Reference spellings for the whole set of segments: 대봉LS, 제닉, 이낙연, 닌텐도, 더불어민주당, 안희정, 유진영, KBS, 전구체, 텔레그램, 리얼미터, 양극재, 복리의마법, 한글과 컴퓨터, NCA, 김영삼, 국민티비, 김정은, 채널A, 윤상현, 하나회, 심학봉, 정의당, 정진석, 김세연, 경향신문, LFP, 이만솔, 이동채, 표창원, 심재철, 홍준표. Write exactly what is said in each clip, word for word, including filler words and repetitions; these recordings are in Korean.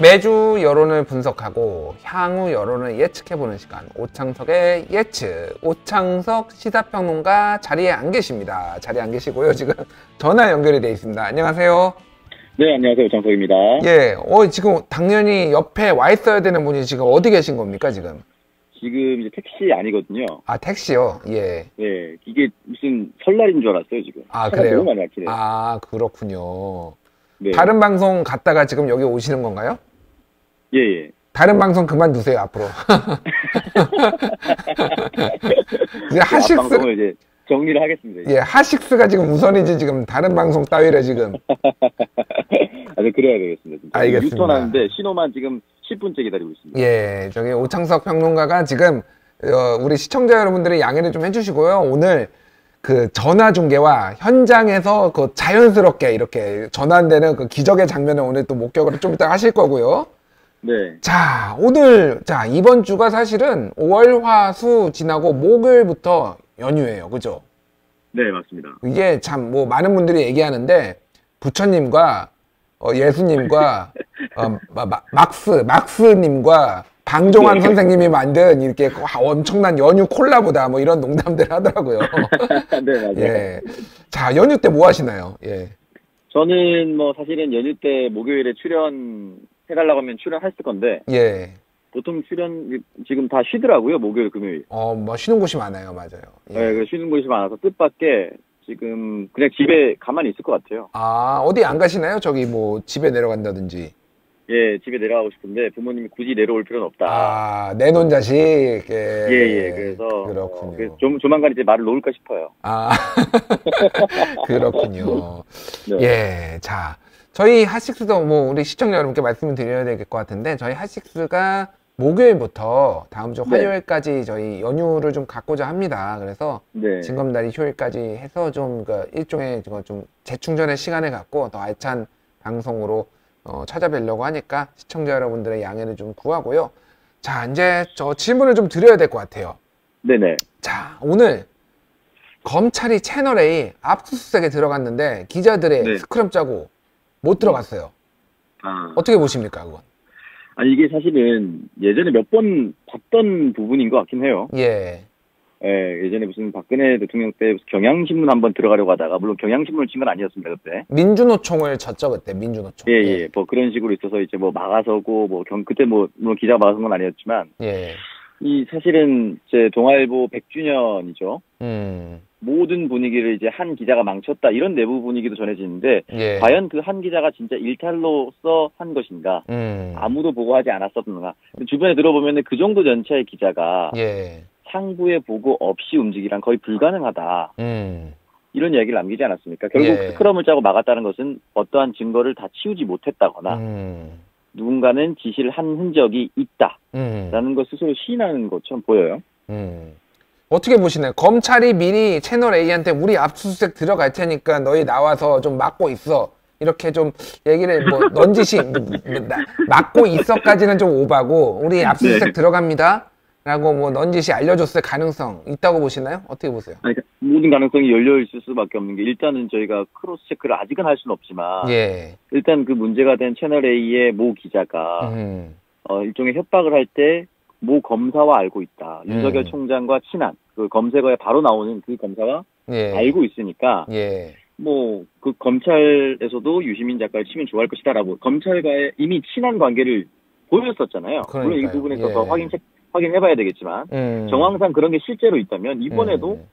매주 여론을 분석하고 향후 여론을 예측해보는 시간, 오창석의 예측. 오창석 시사평론가 자리에 안 계십니다. 자리에 안 계시고요. 지금 전화 연결이 돼 있습니다. 안녕하세요. 네, 안녕하세요. 오창석입니다. 예, 어, 지금 당연히 옆에 와 있어야 되는 분이 지금 어디 계신 겁니까, 지금? 지금 이제 택시 아니거든요. 아, 택시요? 예. 예, 이게 무슨 설날인 줄 알았어요, 지금. 아, 그래요? 너무 많이 막히네요. 아, 그렇군요. 네. 다른 방송 갔다가 지금 여기 오시는 건가요? 예, 예. 다른 방송 그만두세요, 앞으로. 이제 하식스. 네, 이제 정리를 하겠습니다. 이제. 예, 하식스가 지금 우선이지, 지금 다른 방송 따위라 지금. 아, 네, 그래야 되겠습니다. 진짜. 알겠습니다. 유턴하는데 신호만 지금 십 분째 기다리고 있습니다. 예, 저기 오창석 평론가가 지금, 어, 우리 시청자 여러분들의 양해를 좀 해주시고요. 오늘 그 전화 중계와 현장에서 그 자연스럽게 이렇게 전환되는 그 기적의 장면을 오늘 또 목격을 좀 이따 하실 거고요. 네. 자, 오늘, 자, 이번 주가 사실은 오월 화수 지나고 목요일부터 연휴예요. 그죠? 네, 맞습니다. 이게 참 뭐 많은 분들이 얘기하는데 부처님과 어, 예수님과 어, 마, 마, 막스, 막스님과 방종환 네. 선생님이 만든 이렇게 엄청난 연휴 콜라보다 뭐 이런 농담들 하더라고요. 네, 맞아요. 예. 자, 연휴 때 뭐 하시나요? 예. 저는 뭐 사실은 연휴 때 목요일에 출연해달라고 하면 출연했을 건데. 예. 보통 출연 지금 다 쉬더라고요, 목요일, 금요일. 어, 뭐 쉬는 곳이 많아요, 맞아요. 예, 네, 쉬는 곳이 많아서 뜻밖의 지금 그냥 집에 가만히 있을 것 같아요. 아, 어디 안 가시나요? 저기 뭐 집에 내려간다든지. 예, 집에 내려가고 싶은데 부모님이 굳이 내려올 필요는 없다. 아, 내놓은 자식. 예, 예. 예, 그래서 그렇군요. 어, 그래서 좀 조만간 이제 말을 놓을까 싶어요. 아, 그렇군요. 네. 예, 자, 저희 하식스도 뭐 우리 시청자 여러분께 말씀을 드려야 될 것 같은데 저희 하식스가 목요일부터 다음 주 화요일까지 네. 저희 연휴를 좀 갖고자 합니다. 그래서 네. 징검다리 휴일까지 해서 좀 그 일종의 좀 재충전의 시간을 갖고 더 알찬 방송으로 어, 찾아뵈려고 하니까 시청자 여러분들의 양해를 좀 구하고요. 자, 이제 저 질문을 좀 드려야 될 것 같아요. 네네. 자, 오늘 검찰이 채널A 압수수색에 들어갔는데 기자들의 네. 스크럼 짜고 못 들어갔어요. 아. 어떻게 보십니까, 그건? 아니, 이게 사실은 예전에 몇 번 봤던 부분인 것 같긴 해요. 예. 예, 예전에 무슨 박근혜 대통령 때 경향신문 한번 들어가려고 하다가, 물론 경향신문을 친 건 아니었습니다, 그때. 민주노총을 쳤죠, 그때, 민주노총. 예, 예, 예. 뭐 그런 식으로 있어서 이제 뭐 막아서고, 뭐 경, 그때 뭐, 물론 기자가 막아선 건 아니었지만. 예. 이 사실은 이제 동아일보 백 주년이죠. 음. 모든 분위기를 이제 한 기자가 망쳤다 이런 내부 분위기도 전해지는데 예. 과연 그 한 기자가 진짜 일탈로서 한 것인가 음. 아무도 보고하지 않았었는가 주변에 들어보면 그 정도 연차의 기자가 예. 상부의 보고 없이 움직이란 거의 불가능하다 음. 이런 이야기를 남기지 않았습니까? 결국 예. 스크럼을 짜고 막았다는 것은 어떠한 증거를 다 치우지 못했다거나 음. 누군가는 지시를 한 흔적이 있다라는 음. 것 스스로 시인하는 것처럼 보여요. 음. 어떻게 보시나요? 검찰이 미리 채널A한테 우리 압수수색 들어갈 테니까 너희 나와서 좀 막고 있어. 이렇게 좀 얘기를 뭐 넌지시 막고 있어까지는 좀 오바고 우리 압수수색 네. 들어갑니다. 라고 뭐 넌지시 알려줬을 가능성 있다고 보시나요? 어떻게 보세요? 아니, 그러니까 모든 가능성이 열려있을 수밖에 없는 게 일단은 저희가 크로스체크를 아직은 할 수는 없지만 예. 일단 그 문제가 된 채널A의 모 기자가 음. 어, 일종의 협박을 할 때 모 검사와 알고 있다. 윤석열 음. 총장과 친한 그 검색어에 바로 나오는 그 검사와 예. 알고 있으니까 예. 뭐 그 검찰에서도 유시민 작가를 치면 좋아할 것이다라고 검찰과의 이미 친한 관계를 보였었잖아요. 그러니까요. 물론 이 부분에 있어서 예. 확인 체크 확인해봐야 되겠지만 음. 정황상 그런 게 실제로 있다면 이번에도 음.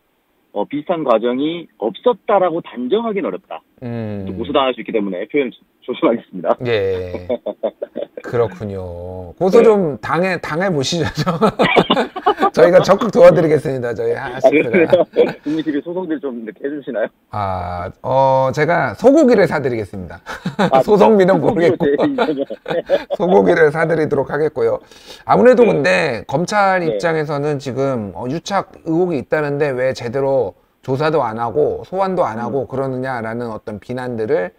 어, 비슷한 과정이 없었다라고 단정하기는 어렵다. 음. 고소당할 수 있기 때문에 표현 조심하겠습니다. 예. 그렇군요. 고소 네. 좀 당해 당해 보시죠. 저희가 적극 도와드리겠습니다. 저희 하식스가. 국민티비 소송들 좀 이렇게 해주시나요? 아, 어, 제가 소고기를 사드리겠습니다. 아, 소송비는 모르겠고 소고기를 사드리도록 하겠고요. 아무래도 네. 근데 검찰 입장에서는 지금 유착 의혹이 있다는데 왜 제대로 조사도 안 하고 소환도 안 하고 그러느냐라는 어떤 비난들을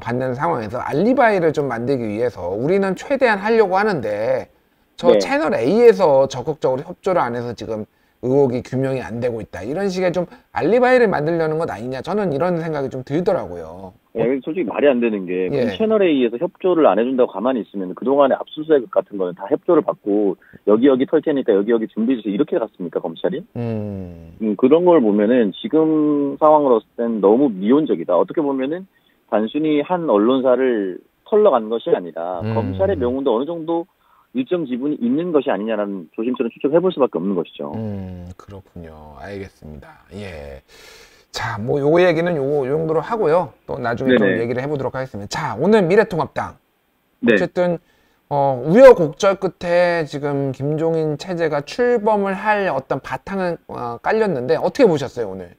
받는 상황에서 알리바이를 좀 만들기 위해서 우리는 최대한 하려고 하는데 저 네. 채널A에서 적극적으로 협조를 안 해서 지금 의혹이 규명이 안 되고 있다. 이런 식의 좀 알리바이를 만들려는 것 아니냐. 저는 이런 생각이 좀 들더라고요. 예, 솔직히 말이 안 되는 게 예. 채널A에서 협조를 안 해준다고 가만히 있으면 그동안의 압수수색 같은 거는 다 협조를 받고 여기 여기 털 테니까 여기 여기 준비해주세요 이렇게 갔습니까 검찰이? 음. 음, 그런 걸 보면은 지금 상황으로서 땐 너무 미온적이다. 어떻게 보면은 단순히 한 언론사를 털러 간 것이 아니라 음. 검찰의 명운도 어느 정도 일정 지분이 있는 것이 아니냐라는 조심스러운 추측을 해볼 수밖에 없는 것이죠. 음, 그렇군요. 알겠습니다. 예. 자, 뭐 요거 얘기는 요거 요 정도로 하고요. 또 나중에 좀 얘기를 해보도록 하겠습니다. 자, 오늘 미래통합당. 네. 어쨌든 어, 우여곡절 끝에 지금 김종인 체제가 출범을 할 어떤 바탕은 어, 깔렸는데 어떻게 보셨어요 오늘?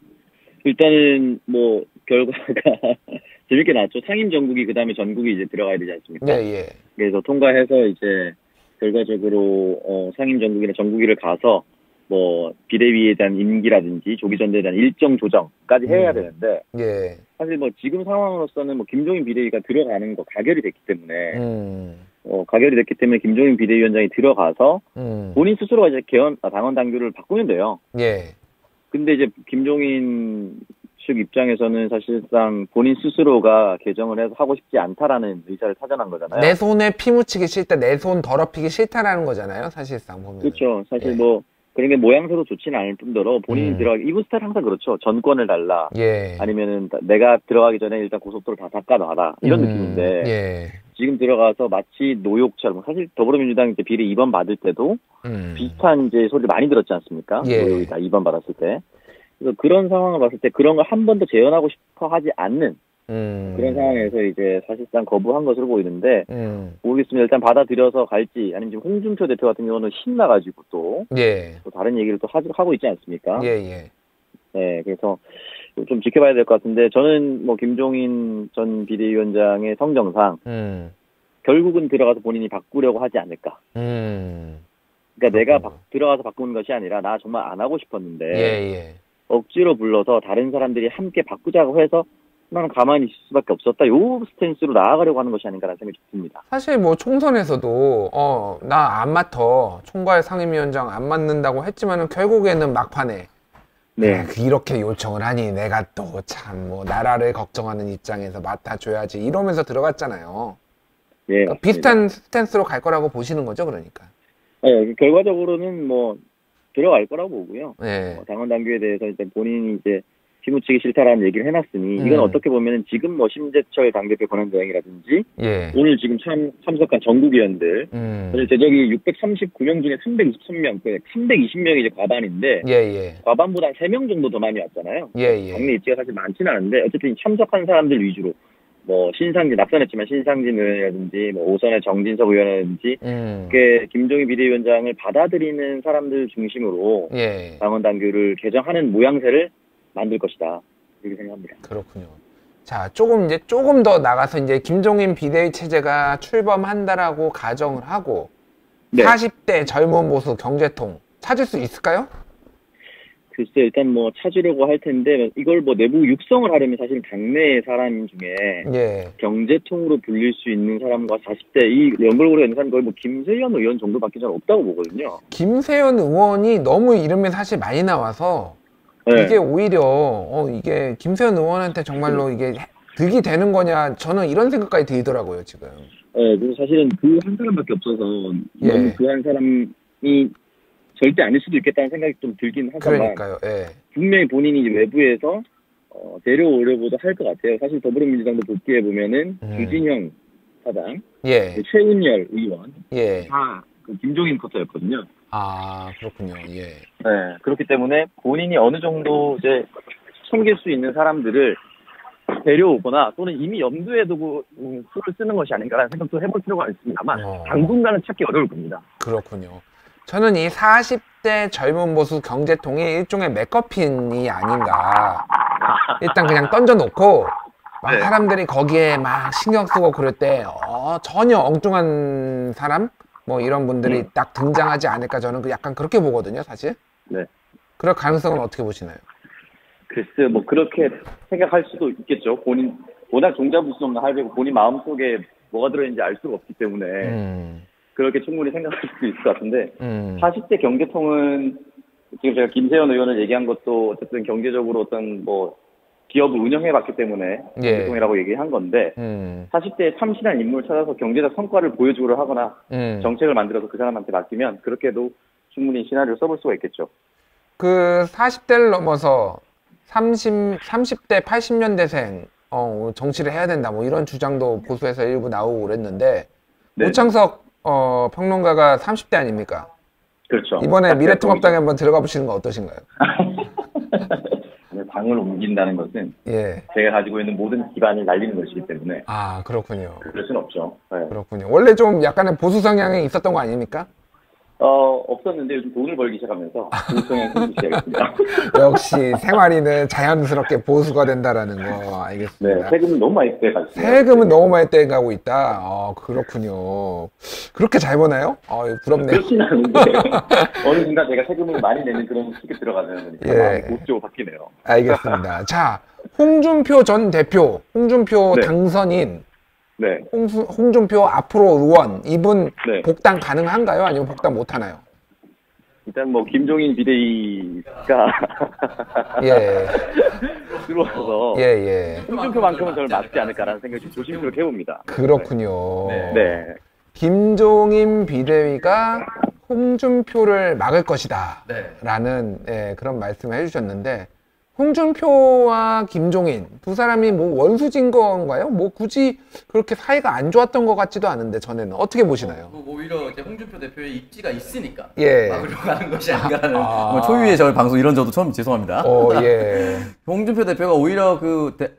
일단은 뭐 결과가 재밌게 나왔죠. 상임 전국이 그다음에 전국이 이제 들어가야 되지 않습니까? 네, 예. 그래서 통과해서 이제 결과적으로 어, 상임 전국이나 전국위를 가서. 뭐 비대위에 대한 임기라든지 조기전대에 대한 일정 조정까지 해야 되는데 예. 사실 뭐 지금 상황으로서는 뭐 김종인 비대위가 들어가는 거 가결이 됐기 때문에 음. 어, 가결이 됐기 때문에 김종인 비대위원장이 들어가서 음. 본인 스스로가 이제 개헌 아, 당원 당규를 바꾸면 돼요. 예. 근데 이제 김종인 측 입장에서는 사실상 본인 스스로가 개정을 해서 하고 싶지 않다라는 의사를 타전한 거잖아요. 내 손에 피 묻히기 싫다, 내 손 더럽히기 싫다라는 거잖아요. 사실상 보면 그렇죠. 사실 예. 뭐 그런 게 모양새도 좋지는 않을 뿐더러 본인이 음. 들어가기, 이분 스타일 항상 그렇죠. 전권을 달라. 예. 아니면은 내가 들어가기 전에 일단 고속도로 다 닦아놔라. 이런 음. 느낌인데. 예. 지금 들어가서 마치 노욕처럼, 사실 더불어민주당 이제 비례 이 번 받을 때도 음. 비슷한 이제 소리를 많이 들었지 않습니까? 예. 노욕이 다 이 번 받았을 때. 그래서 그런 상황을 봤을 때 그런 걸 한 번 더 재현하고 싶어 하지 않는 음. 그런 상황에서 이제 사실상 거부한 것으로 보이는데 음. 모르겠습니다. 일단 받아들여서 갈지 아니면 지금 홍준표 대표 같은 경우는 신나가지고 또, 예. 또 다른 얘기를 또 하고 있지 않습니까? 예예. 예. 네, 그래서 좀 지켜봐야 될 것 같은데 저는 뭐 김종인 전 비대위원장의 성정상 음. 결국은 들어가서 본인이 바꾸려고 하지 않을까. 음. 그러니까 그렇구나. 내가 바, 들어가서 바꾸는 것이 아니라 나 정말 안 하고 싶었는데 예예. 억지로 불러서 다른 사람들이 함께 바꾸자고 해서 나는 가만히 있을 수밖에 없었다. 요 스탠스로 나아가려고 하는 것이 아닌가라는 생각이 듭니다. 사실 뭐 총선에서도 어, 나 안 맡아. 총괄 상임위원장 안 맡는다고 했지만은 결국에는 막판에 네. 이렇게 요청을 하니 내가 또 참 뭐 나라를 걱정하는 입장에서 맡아줘야지 이러면서 들어갔잖아요. 예, 그러니까 비슷한 스탠스로 갈 거라고 보시는 거죠, 그러니까. 예, 결과적으로는 뭐 들어갈 거라고 보고요. 예. 어, 당원 당규에 대해서 일단 본인이 이제 피묻히기 싫다라는 얘기를 해놨으니 음. 이건 어떻게 보면 지금 뭐 심재철 당대표 권한대행이라든지 예. 오늘 지금 참, 참석한 전국위원들 음. 사실 제적이 육백삼십구 명 중에 삼백육십삼 명 삼백이십 명이 이제 과반인데 예예. 과반보다 세 명 정도 더 많이 왔잖아요. 예예. 당내 입지가 사실 많지는 않은데 어쨌든 참석한 사람들 위주로 뭐 신상진 낙선했지만 신상진 의원이라든지 뭐 오선의 정진석 의원이라든지 음. 그 김종인 비대위원장을 받아들이는 사람들 중심으로 예. 당원 당규를 개정하는 모양새를 만들 것이다. 이렇게 생각합니다. 그렇군요. 자, 조금 이제 조금 더 나가서 이제 김종인 비대위 체제가 출범한다라고 가정을 하고 네. 사십 대 젊은 보수 경제통 찾을 수 있을까요? 글쎄, 일단 뭐 찾으려고 할 텐데 이걸 뭐 내부 육성을 하려면 사실 당내 사람 중에 예. 경제통으로 불릴 수 있는 사람과 사십 대 이 연결고리가 있는 사람 거의 뭐 김세연 의원 정도밖에 잘 없다고 보거든요. 김세연 의원이 너무 이름이 사실 많이 나와서. 네. 이게 오히려 어, 이게 김세연 의원한테 정말로 이게 득이 되는 거냐 저는 이런 생각까지 들더라고요 지금. 네, 그래서 사실은 그 한 사람밖에 없어서 예. 그 한 사람이 절대 아닐 수도 있겠다는 생각이 좀 들긴 하지만 그러니까요. 예. 분명히 본인이 외부에서 어, 데려오려고도 할 것 같아요. 사실 더불어민주당도 복귀해 보면은 음. 유진영 사당, 예. 최은열 의원 예. 다 그 김종인 포터였거든요. 아, 그렇군요. 예. 네, 그렇기 때문에 본인이 어느 정도 이제 숨길 수 있는 사람들을 데려오거나 또는 이미 염두에 두고 수를 쓰는 것이 아닌가라는 생각도 해볼 필요가 있습니다만 어. 당분간은 찾기 어려울 겁니다. 그렇군요. 저는 이 사십 대 젊은 보수 경제통이 일종의 맥커핀이 아닌가. 일단 그냥 던져놓고 막 네. 사람들이 거기에 막 신경 쓰고 그럴 때 어, 전혀 엉뚱한 사람? 뭐 이런 분들이 음. 딱 등장하지 않을까 저는 약간 그렇게 보거든요 사실. 네. 그럴 가능성은 어떻게 보시나요? 글쎄 뭐 그렇게 생각할 수도 있겠죠. 본인 워낙 종자부심없는 할배고 본인 마음속에 뭐가 들어있는지 알 수가 없기 때문에 음. 그렇게 충분히 생각할 수도 있을 것 같은데 음. 사십 대 경제통은 지금 제가 김세연 의원을 얘기한 것도 어쨌든 경제적으로 어떤 뭐 기업을 운영해봤기 때문에 대통령이라고 예. 얘기한 건데 음. 사십 대의 참신한 인물을 찾아서 경제적 성과를 보여주려 하거나 음. 정책을 만들어서 그 사람한테 맡기면 그렇게도 충분히 시나리오를 써볼 수가 있겠죠. 그 사십 대를 넘어서 삼십, 삼십 대 팔십 년대생 어, 정치를 해야 된다 뭐 이런 주장도 보수에서 일부 나오고 그랬는데 네. 오창석 어, 평론가가 삼십 대 아닙니까? 그렇죠. 이번에 미래통합당에 한번 들어가 보시는 건 어떠신가요? 당을 옮긴다는 것은 예. 제가 가지고 있는 모든 기반을 날리는 것이기 때문에 아 그렇군요. 그럴 순 없죠. 네. 그렇군요. 원래 좀 약간의 보수 성향이 있었던 거 아닙니까? 어 없었는데 요즘 돈을 벌기 시작하면서 보수 성향이 생기기 시작했습니다. 역시 생활인은 자연스럽게 보수가 된다라는 거 알겠습니다. 네, 세금은 너무 많이 떼가고 세금은 너무 많이 떼가고 있다. 아 그렇군요. 그렇게 잘 버나요? 아 부럽네요. 그렇진 않은데 어느 순간 제가 세금을 많이 내는 그런 식에 들어가면 예. 목적으로 바뀌네요. 알겠습니다. 자 홍준표 전 대표, 홍준표 네. 당선인. 네. 홍수, 홍준표 앞으로 의원 이분 네. 복당 가능한가요? 아니면 복당 못하나요? 일단 뭐 김종인 비대위가 예. 들어와서 예예. 홍준표만큼은 저를 맞지 않을까라는 생각을 조심스럽게 해봅니다. 그렇군요. 네. 네. 김종인 비대위가 홍준표를 막을 것이다 네. 라는 예, 그런 말씀을 해주셨는데 홍준표와 김종인 두 사람이 뭐 원수진 건가요? 뭐 굳이 그렇게 사이가 안 좋았던 것 같지도 않은데 전에는 어떻게 보시나요? 어, 뭐 오히려 이제 홍준표 대표의 입지가 있으니까 예. 막으려고 하는 것이 아닌가라는 아. 뭐 초유의 저희 방송 이런 저도 처음 죄송합니다. 어, 예. 홍준표 대표가 오히려 그 대,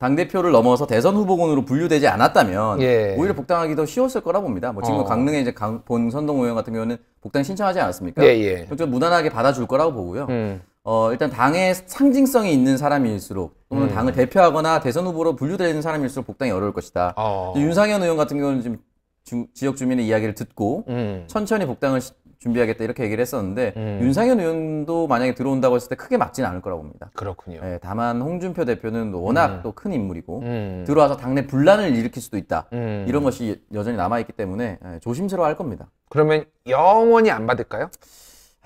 당대표를 넘어서 대선 후보군으로 분류되지 않았다면 예. 오히려 복당하기 더 쉬웠을 거라 봅니다. 뭐 지금 어. 강릉의 이제 강, 본 선동 의원 같은 경우는 복당 신청하지 않았습니까? 예, 예. 좀 무난하게 받아줄 거라고 보고요. 음. 어, 일단 당의 상징성이 있는 사람일수록 또는 음. 당을 대표하거나 대선 후보로 분류되는 사람일수록 복당이 어려울 것이다. 어. 윤상현 의원 같은 경우는 지금 주, 지역 주민의 이야기를 듣고 음. 천천히 복당을 시, 준비하겠다 이렇게 얘기를 했었는데 음. 윤상현 의원도 만약에 들어온다고 했을 때 크게 막지는 않을 거라고 봅니다. 그렇군요. 예, 다만 홍준표 대표는 워낙 음. 또 큰 인물이고 음. 들어와서 당내 분란을 일으킬 수도 있다. 음. 이런 것이 여전히 남아있기 때문에 예, 조심스러워할 겁니다. 그러면 영원히 안 받을까요?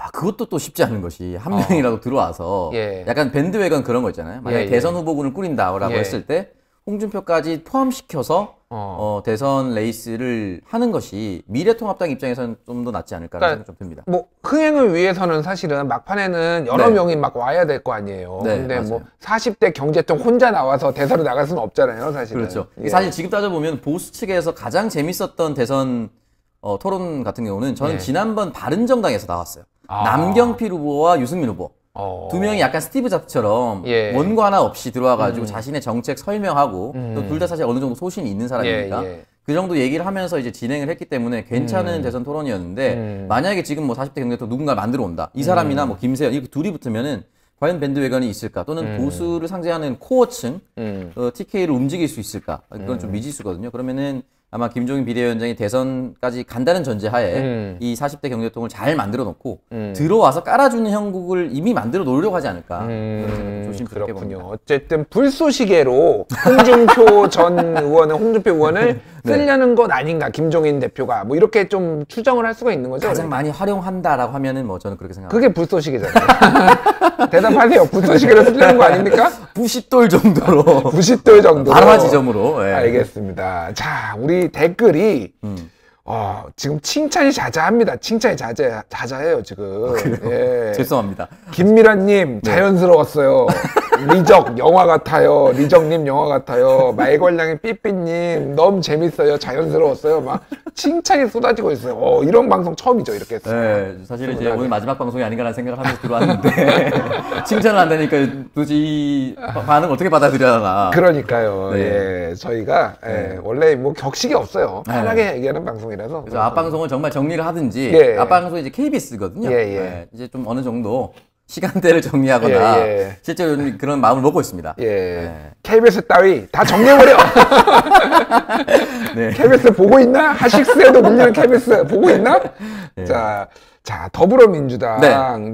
아, 그것도 또 쉽지 않은 것이 한 어. 명이라도 들어와서 예. 약간 밴드웨건 그런 거 있잖아요. 만약에 예, 예. 대선 후보군을 꾸린다라고 예. 했을 때 홍준표까지 포함시켜서 어. 어, 대선 레이스를 하는 것이 미래통합당 입장에서는 좀 더 낫지 않을까 그러니까, 생각이 좀 듭니다. 뭐 흥행을 위해서는 사실은 막판에는 여러 네. 명이 막 와야 될 거 아니에요. 네, 근데 맞아요. 뭐 사십 대 경제통 혼자 나와서 대사로 나갈 수는 없잖아요, 사실은. 그렇죠. 예. 사실 지금 따져보면 보수 측에서 가장 재밌었던 대선 어, 토론 같은 경우는 저는 예. 지난번 바른정당에서 나왔어요. 아. 남경필 후보와 유승민 후보 어. 두 명이 약간 스티브 잡스처럼 예. 원고 하나 없이 들어와가지고 음. 자신의 정책 설명하고 음. 또 둘 다 사실 어느 정도 소신이 있는 사람이니까 예, 예. 그 정도 얘기를 하면서 이제 진행을 했기 때문에 괜찮은 음. 대선 토론이었는데 음. 만약에 지금 뭐 사십 대 경제도 누군가 만들어 온다 이 사람이나 음. 뭐 김세연 이렇게 둘이 붙으면은 과연 밴드웨건이 있을까 또는 음. 보수를 상징하는 코어층 음. 어, 티케이를 움직일 수 있을까 그건 음. 좀 미지수거든요. 그러면은 아마 김종인 비대위원장이 대선까지 간다는 전제하에 음. 이 사십 대 경제통을 잘 만들어 놓고 음. 들어와서 깔아주는 형국을 이미 만들어 놓으려고 하지 않을까. 음. 조심스럽게 봅니다. 어쨌든 불쏘시개로 홍준표 전 의원을 홍준표 의원을 네. 쓰려는 것 아닌가 김종인 대표가 뭐 이렇게 좀 추정을 할 수가 있는 거죠. 가장 그러니까? 많이 활용한다라고 하면은 뭐 저는 그렇게 생각합니다. 그게 불쏘시개잖아요. 대답하세요. 불쏘시개로 쓰려는 거 아닙니까? 부싯돌 정도로. 부싯돌 정도로. 발화 지점으로. 네. 알겠습니다. 자 우리. 댓글이 음. 어, 지금 칭찬이 자자합니다. 칭찬이 자자, 자자해요 지금. 아, 예. 죄송합니다. 김미란님 네. 자연스러웠어요. 리적 영화 같아요. 리적님 영화 같아요. 말괄량의 삐삐님 너무 재밌어요. 자연스러웠어요. 막 칭찬이 쏟아지고 있어요. 어, 이런 방송 처음이죠 이렇게. 네, 사실 이제 오늘 마지막 방송이 아닌가라는 생각을 하면서 들어왔는데 칭찬을 안 되니까 도대체 이 반응 어떻게 받아들여야 하나. 그러니까요. 네. 예, 저희가 예, 네. 원래 뭐 격식이 없어요. 편하게 네. 얘기하는 방송이라서. 그래서 앞방송을 정말 정리를 하든지 예. 앞방송이 이제 케이비에스거든요. 예, 예. 네, 이제 좀 어느 정도. 시간대를 정리하거나 예, 예. 실제로 그런 마음을 먹고 있습니다. 예. 예. 케이비에스 따위 다 정리해버려. 네. 케이비에스 보고 있나? 하식스에도 밀리는 케이비에스 보고 있나? 예. 자, 자, 더불어민주당, 네.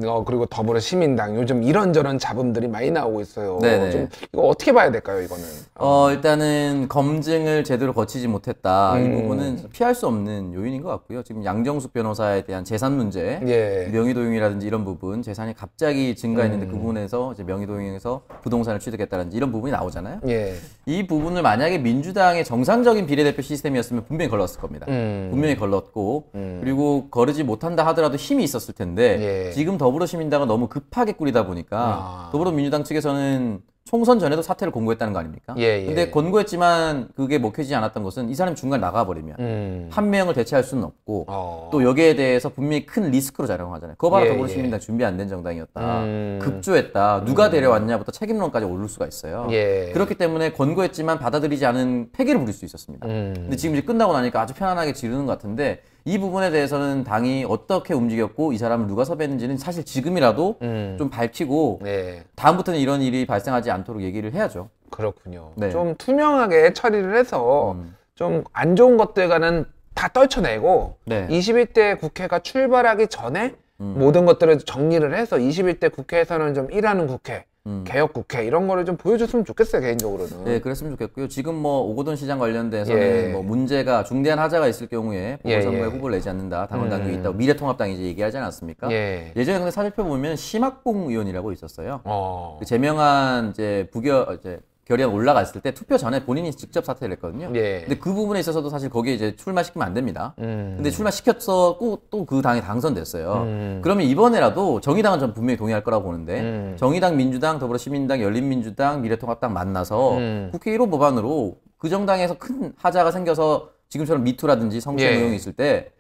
어, 그리고 더불어시민당, 요즘 이런저런 잡음들이 많이 나오고 있어요. 네네. 좀 이거 어떻게 봐야 될까요, 이거는? 어, 일단은 검증을 제대로 거치지 못했다. 음. 이 부분은 피할 수 없는 요인인 것 같고요. 지금 양정숙 변호사에 대한 재산 문제, 예. 명의도용이라든지 이런 부분, 재산이 갑자기 증가했는데 음. 그 부분에서 이제 명의도용에서 부동산을 취득했다든지 이런 부분이 나오잖아요. 예. 이 부분을 만약에 민주당의 정상적인 비례대표 시스템이었으면 분명히 걸렀을 겁니다. 음. 분명히 걸렀고, 음. 그리고 거르지 못한다 하더라도 힘이 있었을 텐데 예. 지금 더불어시민당은 너무 급하게 꾸리다 보니까 아. 더불어민주당 측에서는 총선 전에도 사퇴를 권고했다는 거 아닙니까? 예, 예. 근데 권고했지만 그게 먹히지 않았던 것은 이 사람이 중간에 나가버리면 음. 한 명을 대체할 수는 없고 어. 또 여기에 대해서 분명히 큰 리스크로 작용하잖아요. 그거 봐라 예, 더불어시민당 예. 준비 안 된 정당이었다. 음. 급조했다. 누가 데려왔냐부터 책임론까지 오를 수가 있어요. 예. 그렇기 때문에 권고했지만 받아들이지 않은 폐기를 부릴 수 있었습니다. 음. 근데 지금 이제 끝나고 나니까 아주 편안하게 지르는 것 같은데 이 부분에 대해서는 당이 어떻게 움직였고 이 사람을 누가 섭외했는지는 사실 지금이라도 음. 좀 밝히고 네. 다음부터는 이런 일이 발생하지 않도록 얘기를 해야죠. 그렇군요. 네. 좀 투명하게 처리를 해서 음. 좀 안 좋은 것들과는 다 떨쳐내고 네. 이십일 대 국회가 출발하기 전에 음. 모든 것들을 정리를 해서 이십일 대 국회에서는 좀 일하는 국회 음. 개혁 국회 이런 거를 좀 보여줬으면 좋겠어요. 개인적으로는 네 그랬으면 좋겠고요. 지금 뭐 오거돈 시장 관련돼서는 예. 뭐 문제가 중대한 하자가 있을 경우에 보궐선거에 예, 예. 후보를 내지 않는다 당원 당규 음. 있다고 미래통합당 이제 얘기하지 않았습니까? 예. 예전에 근데 살펴보면 심학봉 의원이라고 있었어요. 어. 그 제명한 이제 부결 이제 결의안 올라갔을 때 투표 전에 본인이 직접 사퇴를 했거든요. 예. 근데 그 부분에 있어서도 사실 거기에 이제 출마시키면 안 됩니다. 음. 근데 출마시켰었고 또 그 당에 당선됐어요. 음. 그러면 이번에라도 정의당은 전 분명히 동의할 거라고 보는데 음. 정의당, 민주당, 더불어시민당, 열린민주당, 미래통합당 만나서 음. 국회 일 호 법안으로 그 정당에서 큰 하자가 생겨서 지금처럼 미투라든지 성추행 예. 의혹이 있을 때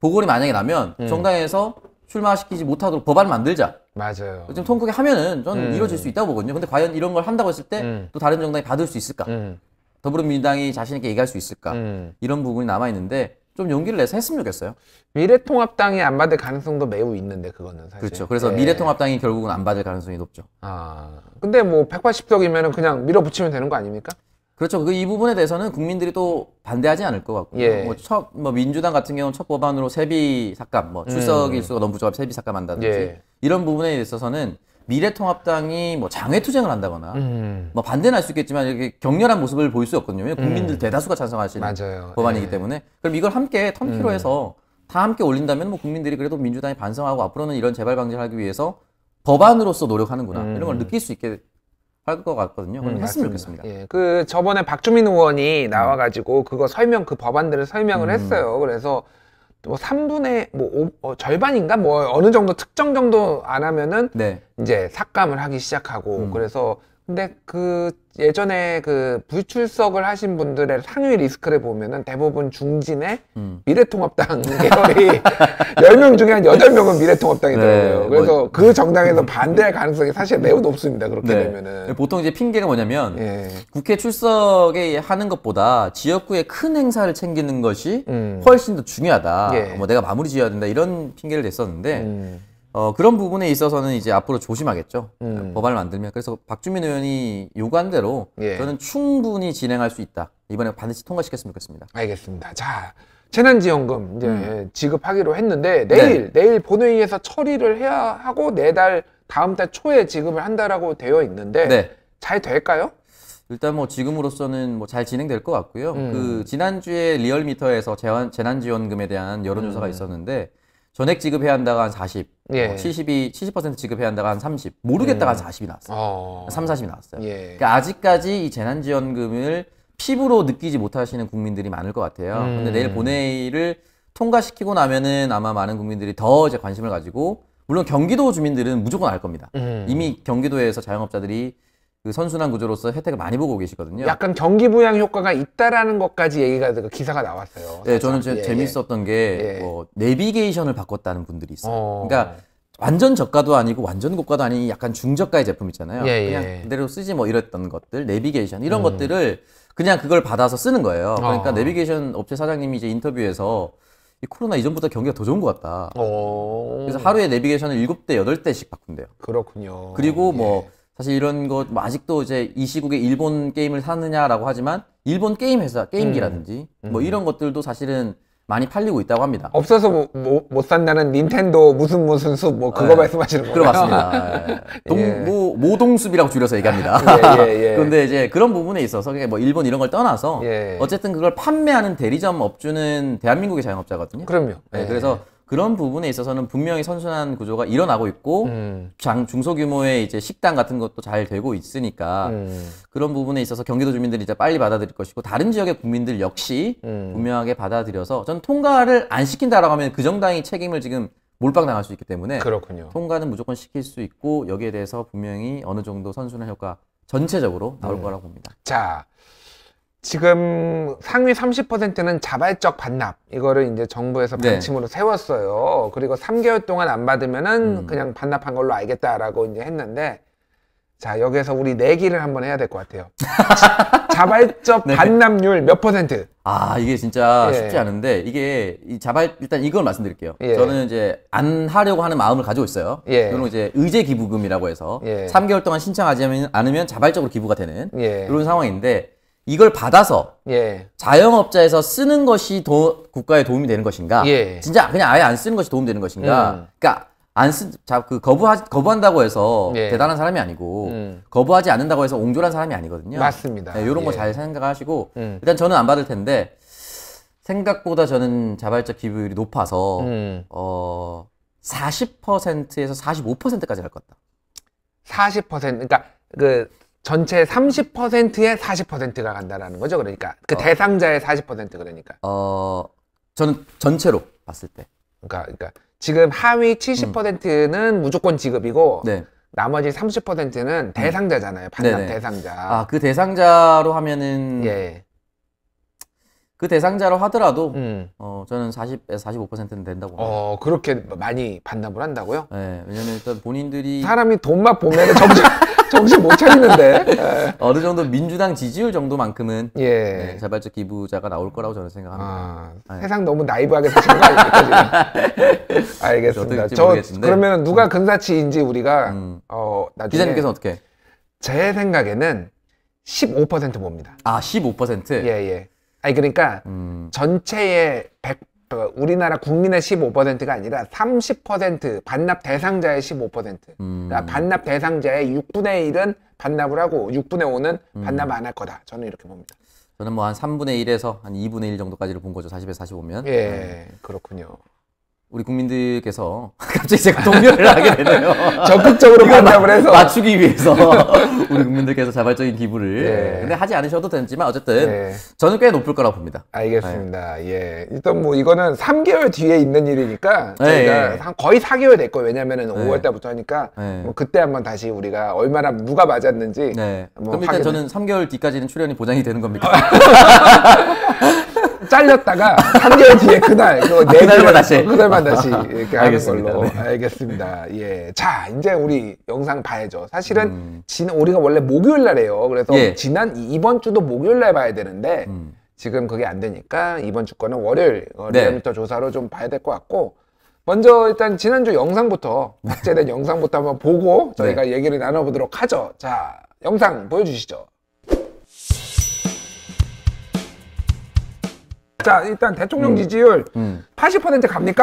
보궐이 만약에 나면 음. 정당에서 출마시키지 못하도록 법안을 만들자. 맞아요. 지금 통크게 하면은 저는 음. 이루어질 수 있다고 보거든요. 근데 과연 이런 걸 한다고 했을 때 또 음. 다른 정당이 받을 수 있을까? 음. 더불어민주당이 자신있게 얘기할 수 있을까? 음. 이런 부분이 남아있는데 좀 용기를 내서 했으면 좋겠어요. 미래통합당이 안 받을 가능성도 매우 있는데 그거는 사실. 그렇죠. 그래서 예. 미래통합당이 결국은 안 받을 가능성이 높죠. 아. 근데 뭐 백팔십 석이면은 그냥 밀어붙이면 되는 거 아닙니까? 그렇죠. 그 이 부분에 대해서는 국민들이 또 반대하지 않을 것 같고, 예. 뭐, 첫, 뭐, 민주당 같은 경우는 첫 법안으로 세비 삭감, 뭐, 출석 일수가 음. 너무 부족하면 세비 삭감한다든지, 예. 이런 부분에 있어서는 미래통합당이 뭐, 장외투쟁을 한다거나, 음. 뭐, 반대는 할 수 있겠지만, 이렇게 격렬한 모습을 보일 수 없거든요. 왜냐면 국민들 음. 대다수가 찬성하시는 맞아요. 법안이기 예. 때문에, 그럼 이걸 함께 턴키로 음. 해서 다 함께 올린다면, 뭐, 국민들이 그래도 민주당이 반성하고, 앞으로는 이런 재발 방지를 하기 위해서 법안으로서 노력하는구나, 음. 이런 걸 느낄 수 있게 할 것 같거든요. 음, 했으면 좋겠습니다. 예, 그 저번에 박주민 의원이 나와가지고 그거 설명 그 법안들을 설명을 음. 했어요. 그래서 뭐 삼분의 뭐 오, 어, 절반인가 뭐 어느 정도 특정 정도 안 하면은 네. 이제 삭감을 하기 시작하고 음. 그래서 근데 그 예전에 그 불출석을 하신 분들의 상위 리스크를 보면은 대부분 중진의 음. 미래통합당 계열이 열 명 중에 한 여덟 명은 미래통합당이더라고요. 네, 그래서 뭐... 그 정당에서 반대할 가능성이 사실 매우 높습니다. 그렇게 네. 되면은. 보통 이제 핑계가 뭐냐면 예. 국회 출석에 하는 것보다 지역구의 큰 행사를 챙기는 것이 음. 훨씬 더 중요하다. 예. 뭐 내가 마무리 지어야 된다. 이런 핑계를 냈었는데 음. 어, 그런 부분에 있어서는 이제 앞으로 조심하겠죠. 음. 법안을 만들면. 그래서 박주민 의원이 요구한 대로 예. 저는 충분히 진행할 수 있다. 이번에 반드시 통과시켰으면 좋겠습니다. 알겠습니다. 자, 재난지원금 이제 음. 지급하기로 했는데 내일, 네. 내일 본회의에서 처리를 해야 하고 내달, 다음 달 초에 지급을 한다라고 되어 있는데 네. 잘 될까요? 일단 뭐 지금으로서는 뭐 잘 진행될 것 같고요. 음. 그 지난주에 리얼미터에서 재환, 재난지원금에 대한 여론조사가 음. 있었는데 전액 지급해야 한다가 한 사십, 예. 칠십이, 칠십 퍼센트 지급해야 한다가 한 삼십, 모르겠다가 음. 한 사십이 나왔어요. 어. 삼, 사십이 나왔어요. 예. 그러니까 아직까지 이 재난지원금을 피부로 느끼지 못하시는 국민들이 많을 것 같아요. 음. 근데 내일 본회의를 통과시키고 나면은 아마 많은 국민들이 더 이제 관심을 가지고, 물론 경기도 주민들은 무조건 알 겁니다. 음. 이미 경기도에서 자영업자들이 그 선순환 구조로서 혜택을 많이 보고 계시거든요. 약간 경기 부양 효과가 있다라는 것까지 얘기가 그 기사가 나왔어요. 네, 저는 예, 재밌었던 예. 게 예. 뭐, 내비게이션을 바꿨다는 분들이 있어요. 어. 그러니까 완전 저가도 아니고 완전 고가도 아닌 약간 중저가의 제품 있잖아요. 예, 그냥 예. 그대로 쓰지 뭐 이랬던 것들, 내비게이션 이런 음. 것들을 그냥 그걸 받아서 쓰는 거예요. 그러니까 어. 내비게이션 업체 사장님이 이제 인터뷰에서 이 코로나 이전보다 경기가 더 좋은 것 같다. 오. 그래서 하루에 내비게이션을 일곱 대, 여덟 대씩 바꾼대요. 그렇군요. 그리고 뭐 예. 사실 이런 거, 뭐 아직도 이제 이 시국에 일본 게임을 사느냐라고 하지만, 일본 게임 회사, 게임기라든지, 음. 음. 뭐 이런 것들도 사실은 많이 팔리고 있다고 합니다. 없어서 뭐, 뭐, 못 산다는 닌텐도 무슨 무슨 숲 뭐 그거 네. 말씀하시는 거예요? 맞습니다. 네. 동, 예. 뭐, 모동숲이라고 줄여서 얘기합니다. 예, 예, 예. 그런데 이제 그런 부분에 있어서 뭐 일본 이런 걸 떠나서 예. 어쨌든 그걸 판매하는 대리점 업주는 대한민국의 자영업자거든요. 그럼요. 네, 예. 그래서 그런 부분에 있어서는 분명히 선순환 구조가 일어나고 있고 음. 장, 중소규모의 이제 식당 같은 것도 잘 되고 있으니까 음. 그런 부분에 있어서 경기도 주민들이 이제 빨리 받아들일 것이고 다른 지역의 국민들 역시 음. 분명하게 받아들여서 전 통과를 안 시킨다라고 하면 그 정당이 책임을 지금 몰빵당할 수 있기 때문에 그렇군요. 통과는 무조건 시킬 수 있고 여기에 대해서 분명히 어느 정도 선순환 효과 전체적으로 나올 음. 거라고 봅니다. 자. 지금 상위 삼십 퍼센트는 자발적 반납 이거를 이제 정부에서 방침으로 네. 세웠어요. 그리고 삼 개월 동안 안 받으면은 음. 그냥 반납한 걸로 알겠다라고 이제 했는데 자 여기에서 우리 내기를 한번 해야 될 것 같아요. 자발적 네. 반납률 몇 퍼센트? 아 이게 진짜 예. 쉽지 않은데 이게 이 자발 일단 이걸 말씀드릴게요. 예. 저는 이제 안 하려고 하는 마음을 가지고 있어요. 예. 그런 이제 의제 기부금이라고 해서 예. 삼 개월 동안 신청하지 않으면 자발적으로 기부가 되는 예. 그런 상황인데. 이걸 받아서 예. 자영업자에서 쓰는 것이 도, 국가에 도움이 되는 것인가? 예. 진짜 그냥 아예 안 쓰는 것이 도움이 되는 것인가? 음. 그러니까 안 쓰, 자, 그 거부하, 거부한다고 해서 예. 대단한 사람이 아니고 음. 거부하지 않는다고 해서 옹졸한 사람이 아니거든요. 맞습니다. 네, 이런 거 잘 예. 생각하시고 음. 일단 저는 안 받을 텐데 생각보다 저는 자발적 기부율이 높아서 음. 어, 사십 퍼센트에서 사십오 퍼센트까지 갈 것 같다. 사십 퍼센트 그러니까 그 전체 삼십 퍼센트의 사십 퍼센트가 간다라는 거죠. 그러니까 그 어. 대상자의 사십 퍼센트 그러니까. 어, 저는 전체로 봤을 때. 그러니까, 그러니까 지금 하위 칠십 퍼센트는 음. 무조건 지급이고 네. 나머지 삼십 퍼센트는 대상자잖아요. 반납 네네. 대상자. 아, 그 대상자로 하면은 예. 그 대상자로 하더라도 음. 어, 저는 사십에서 사십오 퍼센트는 된다고. 어, 봐요. 그렇게 많이 반납을 한다고요? 네, 왜냐면 일단 본인들이 사람이 돈만 보면 점점 정신 못 차리는데. 어느 정도 민주당 지지율 정도만큼은 예. 네, 자발적 기부자가 나올 거라고 저는 생각합니다. 아, 네. 세상 너무 나이브하게 사시는 거 아닙니까? 알겠습니다. 저 그러면 누가 근사치인지 우리가 음. 어, 나중에 기자님께서 어떻게? 제 생각에는 십오 퍼센트 봅니다. 아, 십오 퍼센트? 예예. 예. 아니 그러니까 음. 전체의 백 퍼센트 우리나라 국민의 십오 퍼센트가 아니라 삼십 퍼센트 반납 대상자의 십오 퍼센트 음. 그러니까 반납 대상자의 육분의 일은 반납을 하고 육분의 오는 음. 반납 안 할 거다. 저는 이렇게 봅니다. 저는 뭐 한 삼분의 일에서 한 이분의 일 정도까지를 본 거죠. 사십에서 사십오면. 예, 네. 그렇군요. 우리 국민들께서 갑자기 제가 동료를 하게 되네요. 적극적으로 반납을 해서 맞추기 위해서 우리 국민들께서 자발적인 기부를 예. 근데 하지 않으셔도 되지만 어쨌든 예. 저는 꽤 높을 거라고 봅니다. 알겠습니다. 예. 예. 일단 뭐 이거는 삼 개월 뒤에 있는 일이니까 저희가 예. 거의 사 개월 될 거예요. 왜냐면은 예. 오월 달부터 하니까 예. 뭐 그때 한번 다시 우리가 얼마나 누가 맞았는지 예. 뭐 그럼 일단 확인... 저는 삼 개월 뒤까지는 출연이 보장이 되는 겁니까? 잘렸다가 삼 개월 뒤에 그날 그 아, 그날만 다시 그날만 다시 이렇게 하는 걸로 네. 알겠습니다. 예, 자 이제 우리 영상 봐야죠. 사실은 음. 진, 우리가 원래 목요일 날에요. 그래서 예. 지난 이번 주도 목요일 날 봐야 되는데 음. 지금 그게 안 되니까 이번 주 거는 월요일 어, 리얼미터 네. 조사로 좀 봐야 될 것 같고 먼저 일단 지난주 영상부터 삭제된 영상부터 한번 보고 저희가 네. 얘기를 나눠보도록 하죠. 자 영상 보여주시죠. 자, 일단 대통령 지지율 음. 음. 팔십 퍼센트 갑니까?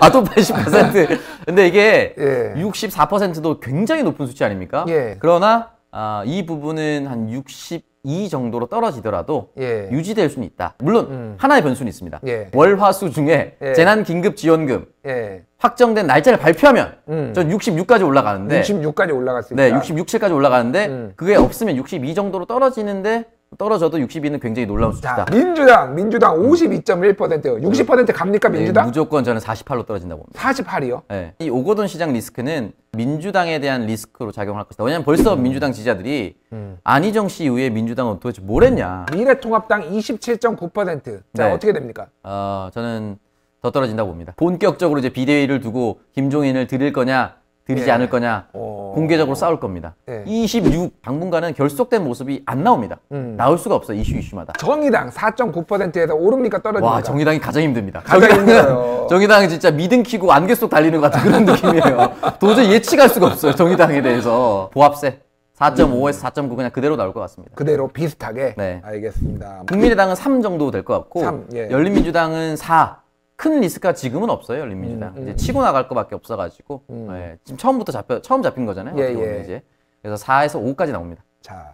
아, 또 팔십 퍼센트. 근데 이게 예. 육십사 퍼센트도 굉장히 높은 수치 아닙니까? 예. 그러나 아, 이 부분은 한 육십이 정도로 떨어지더라도 예. 유지될 수는 있다. 물론 음. 하나의 변수는 있습니다. 예. 월화수 중에 예. 재난긴급지원금 예. 확정된 날짜를 발표하면 음. 전 육십육까지 올라가는데 육십육까지 올라갔습니다. 네, 육십육, 칠까지 올라가는데 음. 그게 없으면 육십이 정도로 떨어지는데 떨어져도 육십이는 굉장히 놀라운 수치다. 민주당, 민주당 오십이 점 일 퍼센트. 육십 퍼센트 갑니까, 민주당? 네, 무조건 저는 사십팔로 떨어진다고 봅니다. 사십팔이요? 네. 이 오거돈 시장 리스크는 민주당에 대한 리스크로 작용할 것이다. 왜냐면 벌써 음. 민주당 지지자들이 음. 안희정 씨 이후에 민주당은 도대체 뭘 했냐. 미래통합당 이십칠 점 구 퍼센트. 자, 네. 어떻게 됩니까? 어, 저는 더 떨어진다고 봅니다. 본격적으로 이제 비대위를 두고 김종인을 드릴 거냐, 드리지 예. 않을 거냐 오. 공개적으로 싸울 겁니다. 예. 이십육 당분간은 결속된 모습이 안 나옵니다. 음. 나올 수가 없어요. 이슈 이슈마다. 정의당 사 점 구 퍼센트에서 오릅니까 떨어집니까? 와 정의당이 가장 힘듭니다. 가장 힘들어요. 정의당은 진짜 미등 키고 안개 속 달리는 것 같은 그런 느낌이에요. 도저히 예측할 수가 없어요. 정의당에 대해서. 보합세 사 점 오에서 사 점 구 그냥 그대로 나올 것 같습니다. 그대로 비슷하게? 네. 알겠습니다. 국민의당은 삼 정도 될 것 같고 삼, 예. 열린민주당은 사. 큰 리스크가 지금은 없어요, 열린민주당. 음, 음. 이제 치고 나갈 것밖에 없어가지고 음. 예. 지금 처음부터 잡혀, 처음 잡힌 거잖아요. 예, 예. 이제. 그래서 사에서 오까지 나옵니다. 자,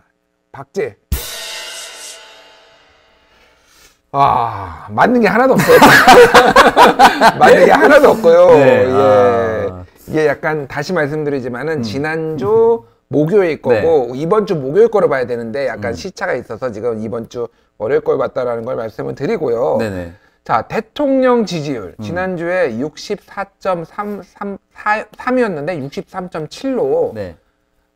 박제. 아, 맞는 게 하나도 없어요. 맞는 게 하나도 없고요. 네, 예. 아... 이게 약간 다시 말씀드리지만은 음. 지난주 목요일 거고 네. 이번 주 목요일 거로 봐야 되는데 약간 음. 시차가 있어서 지금 이번 주 월요일 걸 봤다라는 걸 말씀을 드리고요. 네네. 자, 대통령 지지율. 음. 지난주에 육십사 점 삼이었는데 육십삼 점 칠로 네.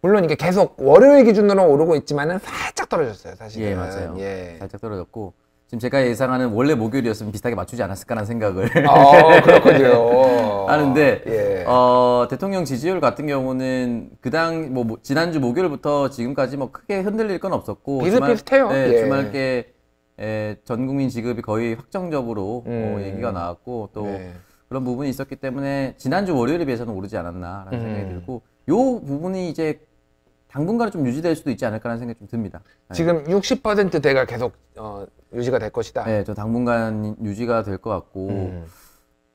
물론 이게 계속 월요일 기준으로 오르고 있지만은 살짝 떨어졌어요, 사실은. 예, 맞아요. 예. 살짝 떨어졌고 지금 제가 예상하는 원래 목요일이었으면 비슷하게 맞추지 않았을까라는 생각을 아, 그렇군요. 하는데 예. 어, 대통령 지지율 같은 경우는 그당 뭐 지난주 목요일부터 지금까지 뭐 크게 흔들릴 건 없었고 비슷비슷해요. 주말, 네, 예. 주말께 예, 전 국민 지급이 거의 확정적으로 음. 뭐 얘기가 나왔고 또 네. 그런 부분이 있었기 때문에 지난주 월요일에 비해서는 오르지 않았나라는 음. 생각이 들고 요 부분이 이제 당분간은 좀 유지될 수도 있지 않을까라는 생각이 좀 듭니다. 지금 네. 육십 퍼센트대가 계속 어, 유지가 될 것이다. 네, 저 당분간 유지가 될 것 같고 음.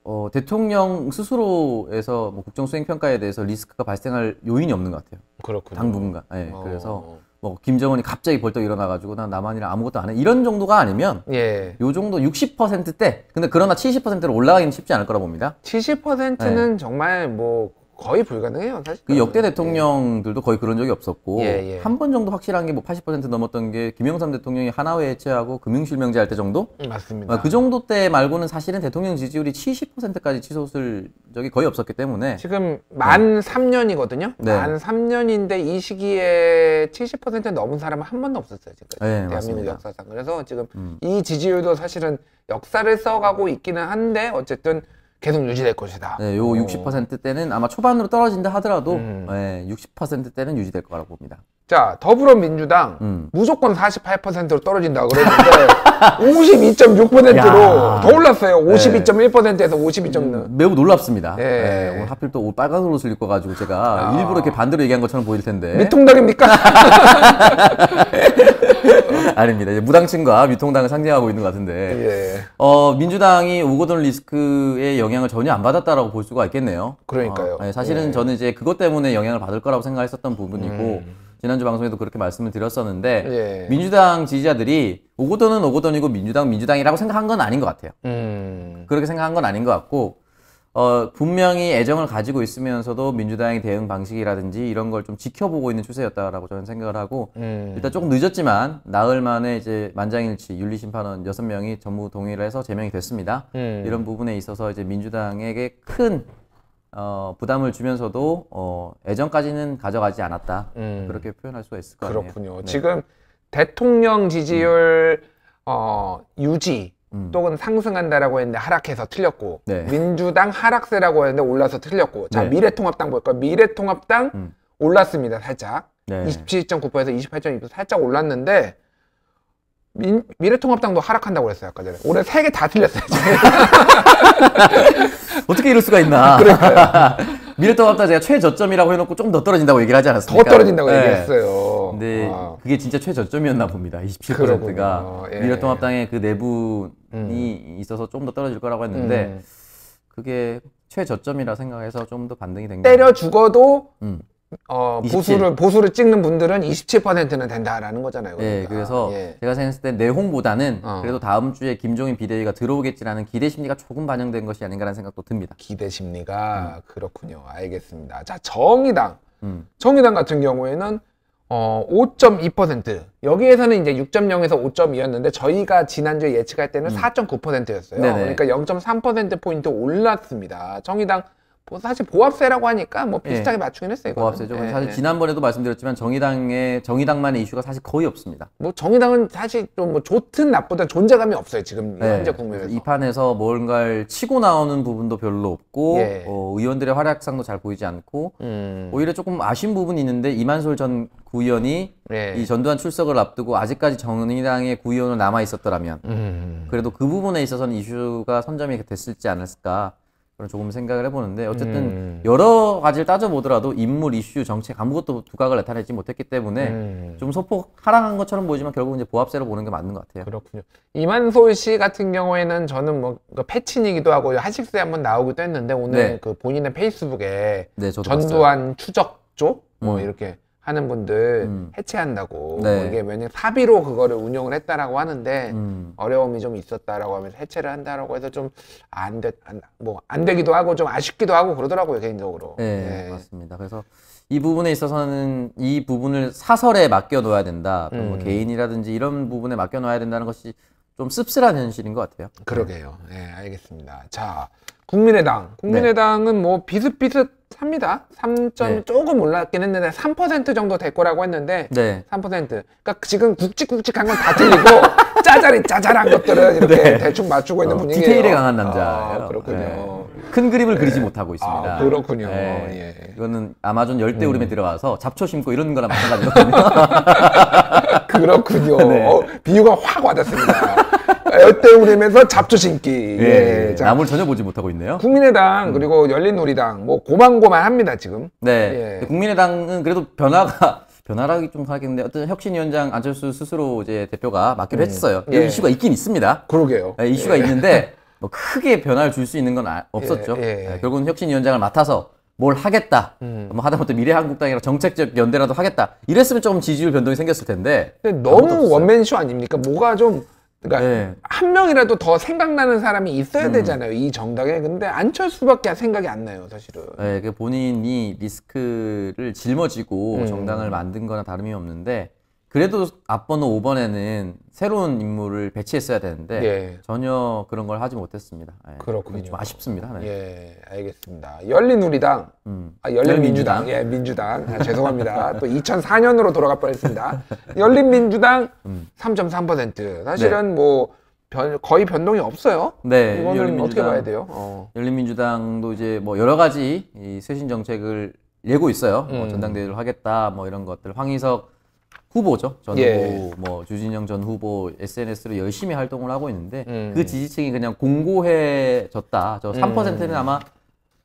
어, 대통령 스스로에서 뭐 국정수행평가에 대해서 리스크가 발생할 요인이 없는 것 같아요. 그렇군요. 당분간. 네, 어. 그래서 뭐 김정은이 갑자기 벌떡 일어나가지고 난 남한이랑 아무것도 안 해 이런 정도가 아니면 예. 요 정도 육십 퍼센트대. 근데 그러나 칠십 퍼센트로 올라가기는 쉽지 않을 거라 봅니다. 칠십 퍼센트는 네. 정말 뭐. 거의 불가능해요, 사실. 그 역대 대통령들도 예. 거의 그런 적이 없었고 예, 예. 한 번 정도 확실한 게 뭐 팔십 퍼센트 넘었던 게 김영삼 대통령이 하나회 해체하고 금융실명제 할 때 정도? 음, 맞습니다. 그 정도 때 말고는 사실은 대통령 지지율이 칠십 퍼센트까지 치솟을 적이 거의 없었기 때문에 지금 만 네. 삼 년이거든요. 네. 만 삼 년인데 이 시기에 칠십 퍼센트 넘은 사람은 한 번도 없었어요, 지금까지. 네, 대한민국 역사상. 그래서 지금 음. 이 지지율도 사실은 역사를 써가고 있기는 한데 어쨌든 계속 유지될 것이다. 네, 요 육십 퍼센트대는 아마 초반으로 떨어진다 하더라도 음. 네, 육십 퍼센트대는 유지될 거라고 봅니다. 자, 더불어민주당 음. 무조건 사십팔 퍼센트로 떨어진다고 그랬는데 오십이 점 육 퍼센트로 야. 더 올랐어요. 오십이 점 일 퍼센트에서 오십이 점 육. 음, 매우 놀랍습니다. 예. 네, 오늘 하필 또 빨간 옷을 입고 가지고 제가 아. 일부러 이렇게 반대로 얘기한 것처럼 보일 텐데. 미통당입니까? 아닙니다. 이제 무당층과 미통당을 상징하고 있는 것 같은데. 예. 어, 민주당이 오거돈 리스크의 영향을 전혀 안 받았다라고 볼 수가 있겠네요. 그러니까요. 어, 사실은 예. 저는 이제 그것 때문에 영향을 받을 거라고 생각했었던 부분이고 음. 지난주 방송에도 그렇게 말씀을 드렸었는데 예. 민주당 지지자들이 오거돈은 오거돈이고 민주당 민주당이라고 생각한 건 아닌 것 같아요. 음. 그렇게 생각한 건 아닌 것 같고 어, 분명히 애정을 가지고 있으면서도 민주당의 대응 방식이라든지 이런 걸 좀 지켜보고 있는 추세였다라고 저는 생각을 하고, 음. 일단 조금 늦었지만, 나흘 만에 이제 만장일치, 윤리심판원 여섯 명이 전부 동의를 해서 제명이 됐습니다. 음. 이런 부분에 있어서 이제 민주당에게 큰, 어, 부담을 주면서도, 어, 애정까지는 가져가지 않았다. 음. 그렇게 표현할 수가 있을 것 같아요. 그렇군요. 네. 지금 대통령 지지율, 음. 어, 유지. 음. 또는 상승한다라고 했는데 하락해서 틀렸고 네. 민주당 하락세라고 했는데 올라서 틀렸고 자 네. 미래통합당 볼까요? 미래통합당 음. 올랐습니다. 살짝 네. 이십칠 점 구 퍼센트에서 이십팔 점 이 퍼센트 살짝 올랐는데 민, 미래통합당도 하락한다고 그랬어요. 아까 전에 올해 세 개 다 틀렸어요. 어떻게 이럴 수가 있나. 미래통합당 제가 최저점이라고 해놓고 좀 더 떨어진다고 얘기를 하지 않았습니까? 더 떨어진다고 네. 얘기했어요. 근데 와. 그게 진짜 최저점이었나 봅니다. 이십칠 퍼센트가 예. 미래통합당의 그 내분이 음. 있어서 좀 더 떨어질 거라고 했는데 음. 그게 최저점이라 생각해서 좀 더 반등이 된 거예요. 때려 죽어도 음. 어, 보수를, 보수를 찍는 분들은 이십칠 퍼센트는 된다라는 거잖아요. 그러니까. 네, 그래서 예. 제가 생각했을 때 내홍보다는 어. 그래도 다음 주에 김종인 비대위가 들어오겠지라는 기대 심리가 조금 반영된 것이 아닌가라는 생각도 듭니다. 기대 심리가 음. 그렇군요. 알겠습니다. 자, 정의당. 음. 정의당 같은 경우에는 어, 오 점 이 퍼센트. 여기에서는 이제 육 점 영에서 오 점 이였는데 저희가 지난주에 예측할 때는 음. 사 점 구 퍼센트였어요. 네네. 그러니까 영 점 삼 퍼센트 포인트 올랐습니다. 정의당. 사실 보합세라고 하니까 뭐 비슷하게 예. 맞추긴 했어요. 이거는. 보합세죠. 예. 사실 지난번에도 말씀드렸지만 정의당의 정의당만의 이슈가 사실 거의 없습니다. 뭐 정의당은 사실 좀 뭐 좋든 나쁘든 존재감이 없어요. 지금 예. 현재 국면에서 이 판에서 뭔가를 치고 나오는 부분도 별로 없고 예. 어, 의원들의 활약상도 잘 보이지 않고 음. 오히려 조금 아쉬운 부분이 있는데 이만솔 전 구의원이 예. 이 전두환 출석을 앞두고 아직까지 정의당의 구의원으로 남아 있었더라면 음. 그래도 그 부분에 있어서는 이슈가 선점이 됐을지 않았을까. 조금 생각을 해보는데 어쨌든 음. 여러 가지를 따져보더라도 인물, 이슈, 정책 아무것도 두각을 나타내지 못했기 때문에 음. 좀 소폭 하락한 것처럼 보이지만 결국 이제 보합세로 보는 게 맞는 것 같아요. 그렇군요. 이만솔 씨 같은 경우에는 저는 뭐 패친이기도 하고 하식스에 한번 나오기도 했는데 오늘 네. 그 본인의 페이스북에 네, 전두환 봤어요. 추적 쪽 뭐 음. 이렇게 하는 분들 음. 해체한다고 네. 뭐 이게 왜냐면 사비로 그거를 운영을 했다라고 하는데 음. 어려움이 좀 있었다라고 하면서 해체를 한다라고 해서 좀 안 돼, 뭐 안 되기도 하고 좀 아쉽기도 하고 그러더라고요 개인적으로. 네, 네 맞습니다. 그래서 이 부분에 있어서는 이 부분을 사설에 맡겨놓아야 된다. 음. 뭐 개인이라든지 이런 부분에 맡겨놓아야 된다는 것이 좀 씁쓸한 현실인 것 같아요. 그러게요. 네, 알겠습니다. 자, 국민의당. 국민의당은 네. 뭐 비슷비슷합니다. 삼 점 네. 조금 올랐긴 했는데 삼 퍼센트 정도 될 거라고 했는데 네. 삼 퍼센트. 그러니까 지금 굵직굵직한 건 다 틀리고 짜잘이 짜잘한 것들은 이렇게 네. 대충 맞추고 있는 어, 분위기예요. 디테일에 강한 남자예요. 아, 그렇군요. 네. 큰 그림을 네. 그리지 못하고 있습니다. 아, 그렇군요. 네. 예. 이거는 아마존 열대 우림에 음. 들어가서 잡초 심고 이런 거랑 마찬가지거든요. 그렇군요. 네. 어, 비유가 확 와닿습니다. 열대우림에서 잡초 심기. 예, 예. 남을 전혀 보지 못하고 있네요. 국민의당 음. 그리고 열린우리당 뭐 고만고만합니다 지금. 네. 예. 국민의당은 그래도 변화가 변화라기 좀 하겠는데 어떤 혁신위원장 안철수 스스로 이제 대표가 맡기로 음. 했어요. 예. 이슈가 있긴 있습니다. 그러게요. 예, 이슈가 예. 있는데 뭐 크게 변화를 줄 수 있는 건 아, 없었죠. 예. 예. 예. 결국은 혁신위원장을 맡아서 뭘 하겠다. 음. 뭐 하다못해 미래한국당이랑 정책적 연대라도 하겠다. 이랬으면 조금 지지율 변동이 생겼을 텐데. 근데 너무 원맨쇼 아닙니까? 뭐가 좀 그러니까 네. 한 명이라도 더 생각나는 사람이 있어야 음. 되잖아요. 이 정당에. 근데 안철수밖에 생각이 안 나요. 사실은. 네, 본인이 리스크를 짊어지고 음. 정당을 만든 거나 다름이 없는데 그래도 앞번호 오 번에는 새로운 인물을 배치했어야 되는데 예. 전혀 그런 걸 하지 못했습니다. 네. 그렇군요. 좀 아쉽습니다. 네. 예, 알겠습니다. 열린우리당, 음. 아, 열린민주당, 열린민주당. 예, 민주당. 아, 죄송합니다. 또 이천사 년으로 돌아갈 뻔했습니다. 열린민주당 음. 삼 점 삼 퍼센트. 사실은 네. 뭐 변, 거의 변동이 없어요. 네, 이거는 열린민주당, 어떻게 봐야 돼요? 어. 열린민주당도 이제 뭐 여러 가지 이 쇄신 정책을 내고 있어요. 음. 뭐 전당대회를 하겠다, 뭐 이런 것들. 황희석 후보죠. 전 예. 후보, 뭐 유진영 전 후보 에스엔에스로 열심히 활동을 하고 있는데 음. 그 지지층이 그냥 공고해졌다. 저 삼 퍼센트는 음. 아마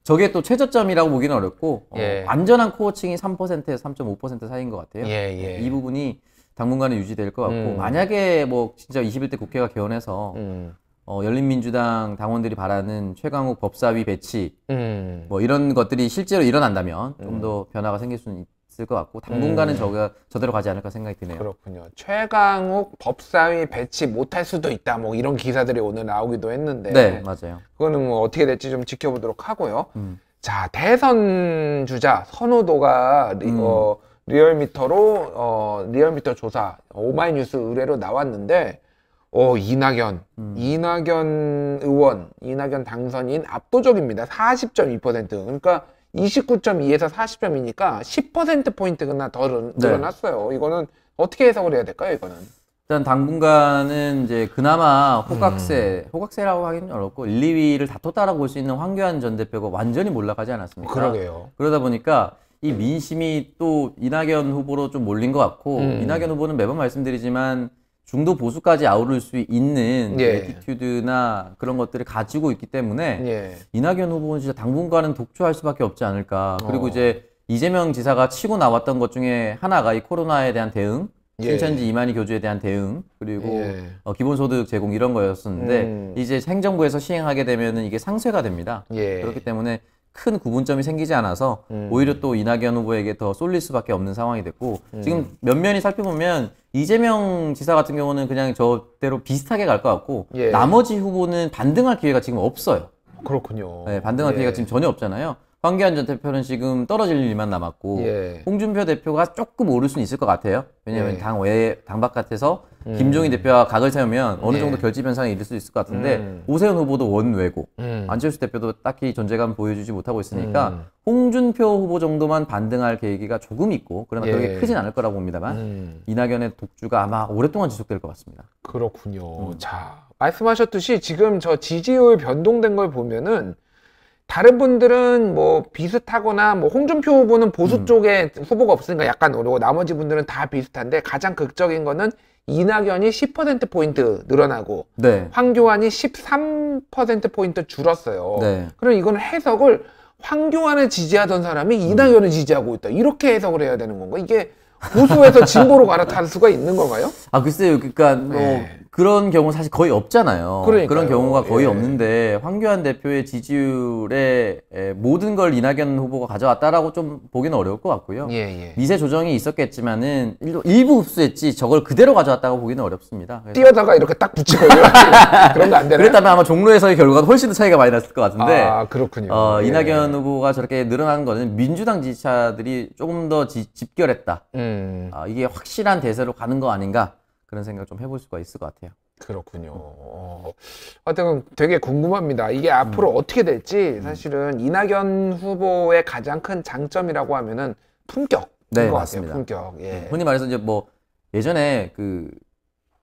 저게 또 최저점이라고 보기는 어렵고 예. 어, 안전한 코어층이 삼 퍼센트에서 삼 점 오 퍼센트 사이인 것 같아요. 예, 예. 이 부분이 당분간은 유지될 것 같고 음. 만약에 뭐 진짜 이십일 대 국회가 개원해서 음. 어, 열린민주당 당원들이 바라는 최강욱 법사위 배치 음. 뭐 이런 것들이 실제로 일어난다면 음. 좀 더 변화가 생길 수는 있. 것 같고 당분간은 음. 저가 저대로 가지 않을까 생각이 드네요. 그렇군요. 최강욱 법사위 배치 못할 수도 있다. 뭐 이런 기사들이 오늘 나오기도 했는데. 네, 맞아요. 그거는 뭐 어떻게 될지 좀 지켜보도록 하고요. 음. 자, 대선 주자 선호도가 리, 음. 어, 리얼미터로 어, 리얼미터 조사 오마이뉴스 의뢰로 나왔는데, 오 이낙연, 음. 이낙연 의원, 이낙연 당선인 압도적입니다. 사십 점 이 퍼센트. 그러니까. 이십구 점 이에서 사십 점이니까 십 퍼센트 포인트나 더 늘어났어요. 네. 이거는 어떻게 해석을 해야 될까요, 이거는? 일단 당분간은 이제 그나마 호각세, 음. 호각세라고 하긴 어렵고 일, 이위를 다퉜다라고 볼 수 있는 황교안 전 대표가 완전히 몰락하지 않았습니까? 그러게요. 그러다 보니까 이 민심이 또 이낙연 후보로 좀 몰린 것 같고 음. 이낙연 후보는 매번 말씀드리지만 중도 보수까지 아우를 수 있는 예. 애티튜드나 그런 것들을 가지고 있기 때문에 예. 이낙연 후보는 진짜 당분간은 독주할 수밖에 없지 않을까. 그리고 어. 이제 이재명 지사가 치고 나왔던 것 중에 하나가 이 코로나에 대한 대응, 예. 신천지 이만희 교주에 대한 대응, 그리고 예. 어, 기본소득 제공 이런 거였었는데 음. 이제 행정부에서 시행하게 되면은 이게 상쇄가 됩니다. 예. 그렇기 때문에 큰 구분점이 생기지 않아서 음. 오히려 또 이낙연 후보에게 더 쏠릴 수밖에 없는 상황이 됐고 음. 지금 몇 면이 살펴보면 이재명 지사 같은 경우는 그냥 저대로 비슷하게 갈 것 같고 예. 나머지 후보는 반등할 기회가 지금 없어요. 그렇군요. 네, 반등할 예. 기회가 지금 전혀 없잖아요. 황교안 전 대표는 지금 떨어질 일만 남았고 예. 홍준표 대표가 조금 오를 수는 있을 것 같아요. 왜냐하면 예. 당 외, 당 바깥에서 음. 김종인 대표와 각을 세우면 어느 정도 예. 결집 현상이 일을 수 있을 것 같은데 음. 오세훈 후보도 원외고 음. 안철수 대표도 딱히 존재감 보여주지 못하고 있으니까 음. 홍준표 후보 정도만 반등할 계기가 조금 있고 그러나 예. 그렇게 크진 않을 거라고 봅니다만 음. 이낙연의 독주가 아마 오랫동안 지속될 것 같습니다. 그렇군요. 음. 자 말씀하셨듯이 지금 저 지지율 변동된 걸 보면은 다른 분들은 뭐 비슷하거나 뭐 홍준표 후보는 보수 음. 쪽에 후보가 없으니까 약간 어려고 나머지 분들은 다 비슷한데 가장 극적인 거는 이낙연이 십 퍼센트 포인트 늘어나고 네. 황교안이 십삼 퍼센트 포인트 줄었어요. 네. 그럼 이건 해석을 황교안을 지지하던 사람이 이낙연을 음. 지지하고 있다. 이렇게 해석을 해야 되는 건가? 이게 보수에서 진보로 갈아탈 수가 있는 건가요? 아 글쎄요. 그러니까 뭐 네. 그런 경우 사실 거의 없잖아요. 그러니까요. 그런 경우가 거의 예. 없는데 황교안 대표의 지지율에 모든 걸 이낙연 후보가 가져왔다라고 좀 보기는 어려울 것 같고요. 예, 예. 미세 조정이 있었겠지만은 일부 흡수했지 저걸 그대로 가져왔다고 보기는 어렵습니다. 뛰어다가 이렇게 딱 붙이고 그런 거 안 되나요? 그랬다면 아마 종로에서의 결과가 훨씬 더 차이가 많이 났을 것 같은데. 아 그렇군요. 어, 예. 이낙연 후보가 저렇게 늘어나는 거는 민주당 지지자들이 조금 더 지, 집결했다. 음. 어, 이게 확실한 대세로 가는 거 아닌가? 그런 생각을 좀 해볼 수가 있을 것 같아요. 그렇군요. 어. 하여튼 되게 궁금합니다. 이게 앞으로 음. 어떻게 될지 사실은 이낙연 후보의 가장 큰 장점이라고 하면은 품격인 네, 것 맞습니다. 같아요. 품격. 예. 흔히 말해서 이제 뭐 예전에 그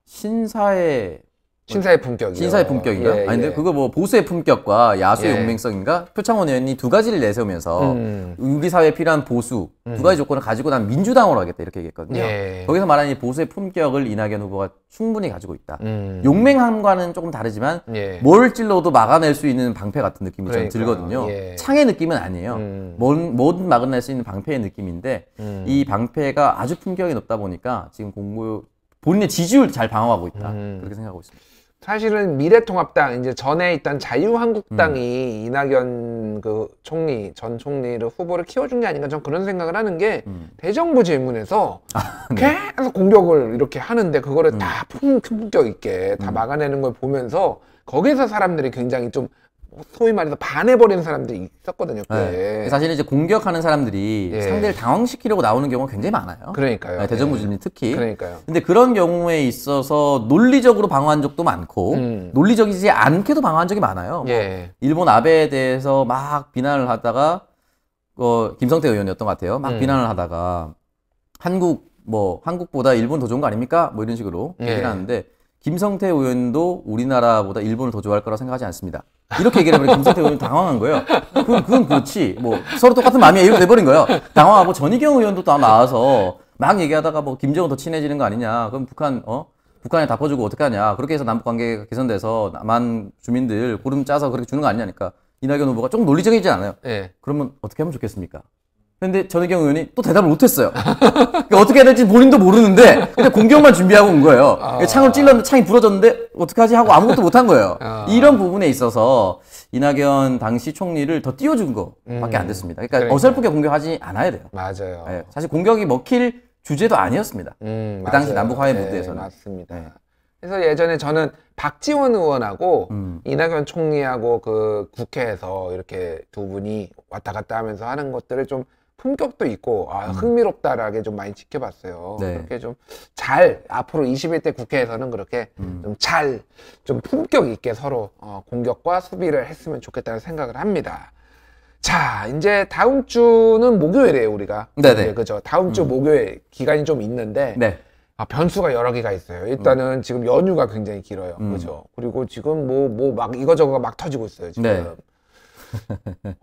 신사의 신사의 품격이요. 신사의 품격인가? 예, 예. 아니 근데 그거 뭐 보수의 품격과 야수의 예. 용맹성인가? 표창원 의원이 두 가지를 내세우면서 음. 우리 사회에 필요한 보수 음. 두 가지 조건을 가지고 난 민주당으로 하겠다 이렇게 얘기했거든요. 예. 거기서 말하는 이 보수의 품격을 이낙연 후보가 충분히 가지고 있다. 음. 용맹함과는 조금 다르지만 예. 뭘 찔러도 막아낼 수 있는 방패 같은 느낌이 그러니까. 좀 들거든요. 예. 창의 느낌은 아니에요. 음. 뭐든, 뭐든 막아낼 수 있는 방패의 느낌인데 음. 이 방패가 아주 품격이 높다 보니까 지금 공고 본인의 지지율 잘 방어하고 있다. 음. 그렇게 생각하고 있습니다. 사실은 미래통합당, 이제 전에 있던 자유한국당이 음. 이낙연 그 총리, 전 총리를 후보를 키워준 게 아닌가, 전 그런 생각을 하는 게, 음. 대정부 질문에서 아, 네. 계속 공격을 이렇게 하는데, 그거를 음. 다 품, 품격 있게 다 음. 막아내는 걸 보면서, 거기에서 사람들이 굉장히 좀, 소위 말해서 반해버리는 사람들이 있었거든요. 네. 사실 이제 공격하는 사람들이 예. 상대를 당황시키려고 나오는 경우가 굉장히 많아요. 그러니까요. 네, 대정부진이 예. 특히. 그러니까요. 근데 그런 경우에 있어서 논리적으로 방어한 적도 많고 음. 논리적이지 않게도 방어한 적이 많아요. 예. 일본 아베에 대해서 막 비난을 하다가 어, 김성태 의원이었던 것 같아요. 막 음. 비난을 하다가 한국 뭐 한국보다 일본 더 좋은 거 아닙니까? 뭐 이런 식으로 예. 얘기를 하는데 김성태 의원도 우리나라보다 일본을 더 좋아할 거라 생각하지 않습니다. 이렇게 얘기하면 김성태 의원은 당황한 거예요. 그건, 그건 그렇지. 뭐, 서로 똑같은 마음이 이렇게 돼버린 거예요. 당황하고 전희경 의원도 또 나와서 막 얘기하다가 뭐, 김정은 더 친해지는 거 아니냐. 그럼 북한, 어? 북한에 다 퍼주고 어떡하냐. 그렇게 해서 남북 관계가 개선돼서 남한 주민들 고름 짜서 그렇게 주는 거 아니냐니까. 이낙연 후보가 조금 논리적이지 않아요. 네. 그러면 어떻게 하면 좋겠습니까? 근데 전희경 의원이 또 대답을 못했어요. 그러니까 어떻게 해야 될지 본인도 모르는데 그냥 공격만 준비하고 온 거예요. 어... 창을 찔렀는데 창이 부러졌는데 어떡하지 하고 아무것도 못한 거예요. 어... 이런 부분에 있어서 이낙연 당시 총리를 더 띄워준 거밖에 음... 안 됐습니다. 그러니까 그러니까요. 어설프게 공격하지 않아야 돼요. 맞아요. 네, 사실 공격이 먹힐 주제도 아니었습니다. 음, 그 당시 남북화해 무대에서는. 네, 맞습니다. 네. 그래서 예전에 저는 박지원 의원하고 음. 이낙연 총리하고 그 국회에서 이렇게 두 분이 왔다 갔다 하면서 하는 것들을 좀 품격도 있고 아, 흥미롭다라게 좀 많이 지켜봤어요. 네. 그렇게 좀 잘 앞으로 이십일 대 국회에서는 그렇게 음. 좀 잘 좀 품격 있게 서로 어, 공격과 수비를 했으면 좋겠다는 생각을 합니다. 자, 이제 다음 주는 목요일이에요, 우리가. 네네. 네, 그죠. 다음 주 음. 목요일 기간이 좀 있는데 네. 아, 변수가 여러 개가 있어요. 일단은 음. 지금 연휴가 굉장히 길어요, 음. 그죠. 그리고 지금 뭐 뭐 막 이거저거가 막 터지고 있어요, 지금. 네.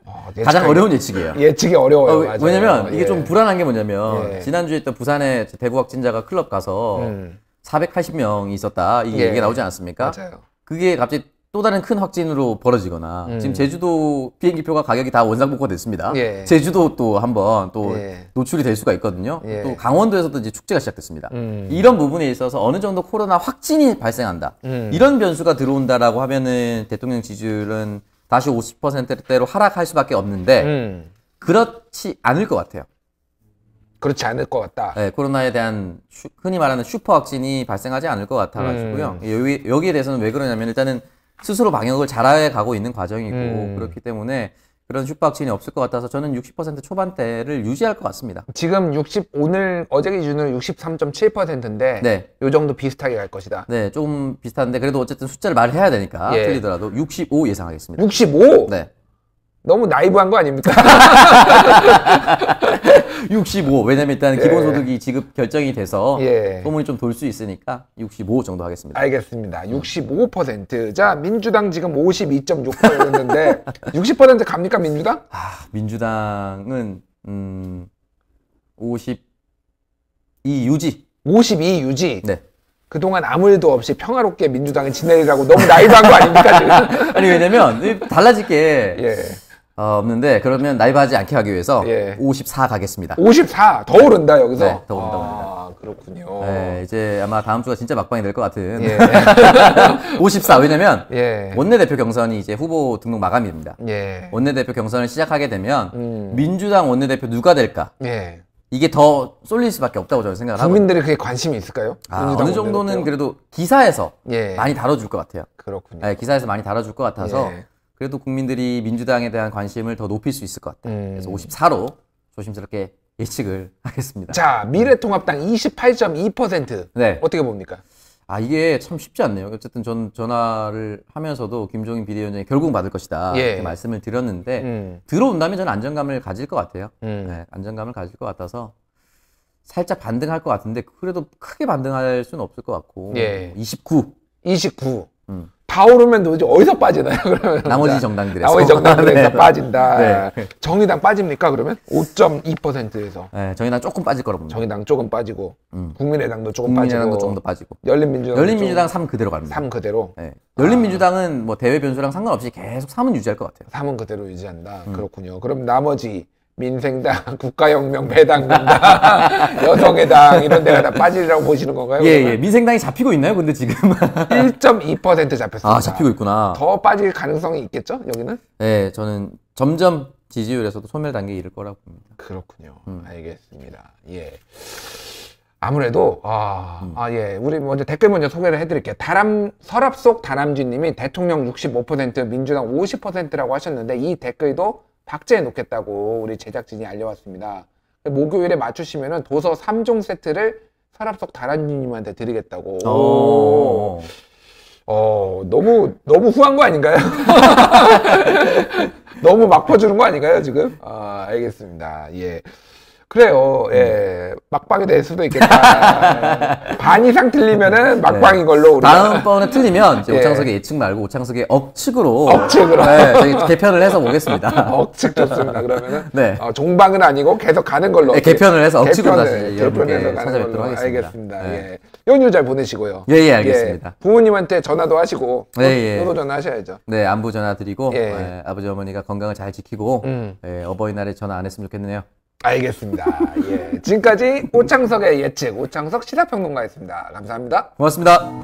어, 가장 어려운 예측이에요. 예측이 어려워요. 어, 왜냐면 이게 예. 좀 불안한 게 뭐냐면 예. 지난주에 있던 부산에 대구 확진자가 클럽 가서 음. 사백팔십 명이 있었다 이게 예. 얘기가 나오지 않았습니까? 맞아요. 그게 갑자기 또 다른 큰 확진으로 벌어지거나 음. 지금 제주도 비행기표가 가격이 다 원상복구가 됐습니다. 예. 제주도 또 한번 또 예. 노출이 될 수가 있거든요. 예. 또 강원도에서도 이제 축제가 시작됐습니다. 음. 이런 부분에 있어서 어느 정도 코로나 확진이 발생한다 음. 이런 변수가 들어온다라고 하면은 대통령 지지율은 다시 오십 퍼센트대로 하락할 수밖에 없는데 음. 그렇지 않을 것 같아요. 그렇지 않을 것 같다. 네, 코로나에 대한 슈, 흔히 말하는 슈퍼 확진이 발생하지 않을 것 같아가지고요. 음. 여기, 여기에 대해서는 왜 그러냐면 일단은 스스로 방역을 잘해가고 있는 과정이고 음. 그렇기 때문에 그런 슈퍼 확진이 없을 것 같아서 저는 육십 퍼센트 초반대를 유지할 것 같습니다. 지금 육십 오늘 어제 기준으로 육십삼 점 칠 퍼센트인데 네. 요 정도 비슷하게 갈 것이다. 네, 좀 비슷한데 그래도 어쨌든 숫자를 말해야 되니까 예. 틀리더라도 육십오 예상하겠습니다. 육십오? 네. 너무 나이브한 거 아닙니까? 육십오. 왜냐면 일단 예. 기본소득이 지급 결정이 돼서 예. 소문이 좀 돌 수 있으니까 육십오 정도 하겠습니다. 알겠습니다. 육십오 퍼센트. 자, 민주당 지금 오십이 점 육 퍼센트였는데 육십 퍼센트 갑니까 민주당? 아, 민주당은 음, 오십이 유지. 오십이 유지. 네. 그동안 아무 일도 없이 평화롭게 민주당이 지내려고 너무 나이브한 거 아닙니까? 지금? 아니 왜냐면 달라질 게 예. 어, 없는데 그러면 나이브하지 않게 하기 위해서 예. 오십사 가겠습니다. 오십사? 더 오른다 여기서? 네, 더 오른다. 아, 그렇군요. 네, 이제 아마 다음 주가 진짜 막방이 될 것 같은 예. 오십사. 왜냐면 예. 원내대표 경선이 이제 후보 등록 마감입니다. 예. 원내대표 경선을 시작하게 되면 음. 민주당 원내대표 누가 될까? 예. 이게 더 쏠릴 수밖에 없다고 저는 생각을 하고. 국민들이 그게 관심이 있을까요? 아, 어느 정도는 그래도 기사에서 예. 많이 다뤄줄 것 같아요. 그렇군요. 네, 기사에서 많이 다뤄줄 것 같아서 예. 그래도 국민들이 민주당에 대한 관심을 더 높일 수 있을 것 같아요. 음. 그래서 오십사로 조심스럽게 예측을 하겠습니다. 자, 미래통합당 이십팔 점 이 퍼센트. 네. 어떻게 봅니까? 아, 이게 참 쉽지 않네요. 어쨌든 전 전화를 하면서도 김종인 비대위원장이 결국 받을 것이다. 예. 이렇게 말씀을 드렸는데 음. 들어온다면 저는 안정감을 가질 것 같아요. 음. 네, 안정감을 가질 것 같아서 살짝 반등할 것 같은데 그래도 크게 반등할 수는 없을 것 같고 예. 이십구. 이십구. 음. 다 오르면 도대체 어디서 빠지나요? 그러면 나머지 정당들에서. 나머지 정당들에서 네. 빠진다. 네. 정의당 빠집니까 그러면? 오 점 이 퍼센트에서. 네, 정의당 조금 빠질 거라고 봅니다. 정의당 조금 빠지고 음. 국민의당도 조금 국민의당도 빠지고 국민의당도 조금 더 빠지고 열린민주당 열린민주당 삼 그대로 갑니다. 삼 그대로? 네. 열린민주당은 뭐 대외 변수랑 상관없이 계속 삼은 유지할 것 같아요. 삼은 그대로 유지한다. 음. 그렇군요. 그럼 나머지 민생당, 국가혁명, 배당공당, 여성의당 이런 데가 다 빠지라고 보시는 건가요? 예, 그러면? 예. 민생당이 잡히고 있나요? 근데 지금 일 점 이 퍼센트 잡혔습니다. 아, 잡히고 있구나. 더 빠질 가능성이 있겠죠? 여기는? 예, 저는 점점 지지율에서도 소멸 단계에 이를 거라고 봅니다. 그렇군요. 음. 알겠습니다. 예. 아무래도 아, 음. 아, 예. 우리 먼저 댓글 먼저 소개를 해드릴게요. 다람 서랍 속 다람쥐 님이 대통령 육십오 퍼센트, 민주당 오십 퍼센트라고 하셨는데 이 댓글도 박제해 놓겠다고 우리 제작진이 알려왔습니다. 목요일에 맞추시면 도서 삼 종 세트를 서랍 속 다람쥐님한테 드리겠다고. 오. 어, 너무, 너무 후한 거 아닌가요? 너무 막 퍼주는 거 아닌가요, 지금? 아, 알겠습니다. 예. 그래요. 예. 막방이 될 수도 있겠다. 반 이상 틀리면은 막방인 걸로. 다음번에 틀리면 이제 예. 오창석의 예측 말고 오창석의 억측으로. 억측으로. 네, 저희 개편을 해서 보겠습니다. 억측 좋습니다. 그러면은. 네. 어, 종방은 아니고 계속 가는 걸로. 네, 개편을 해서 억측으로 다시 여러분께 찾아뵙도록 하겠습니다. 알겠습니다. 네. 예. 연휴 잘 보내시고요. 예, 예, 알겠습니다. 예. 부모님한테 전화도 하시고. 예, 예. 저도 전화하셔야죠. 네, 안부 전화 드리고. 예. 예. 아버지, 어머니가 건강을 잘 지키고. 음. 예, 어버이날에 전화 안 했으면 좋겠네요. 알겠습니다. 예. 지금까지 오창석의 예측, 오창석 시사평론가였습니다. 감사합니다. 고맙습니다.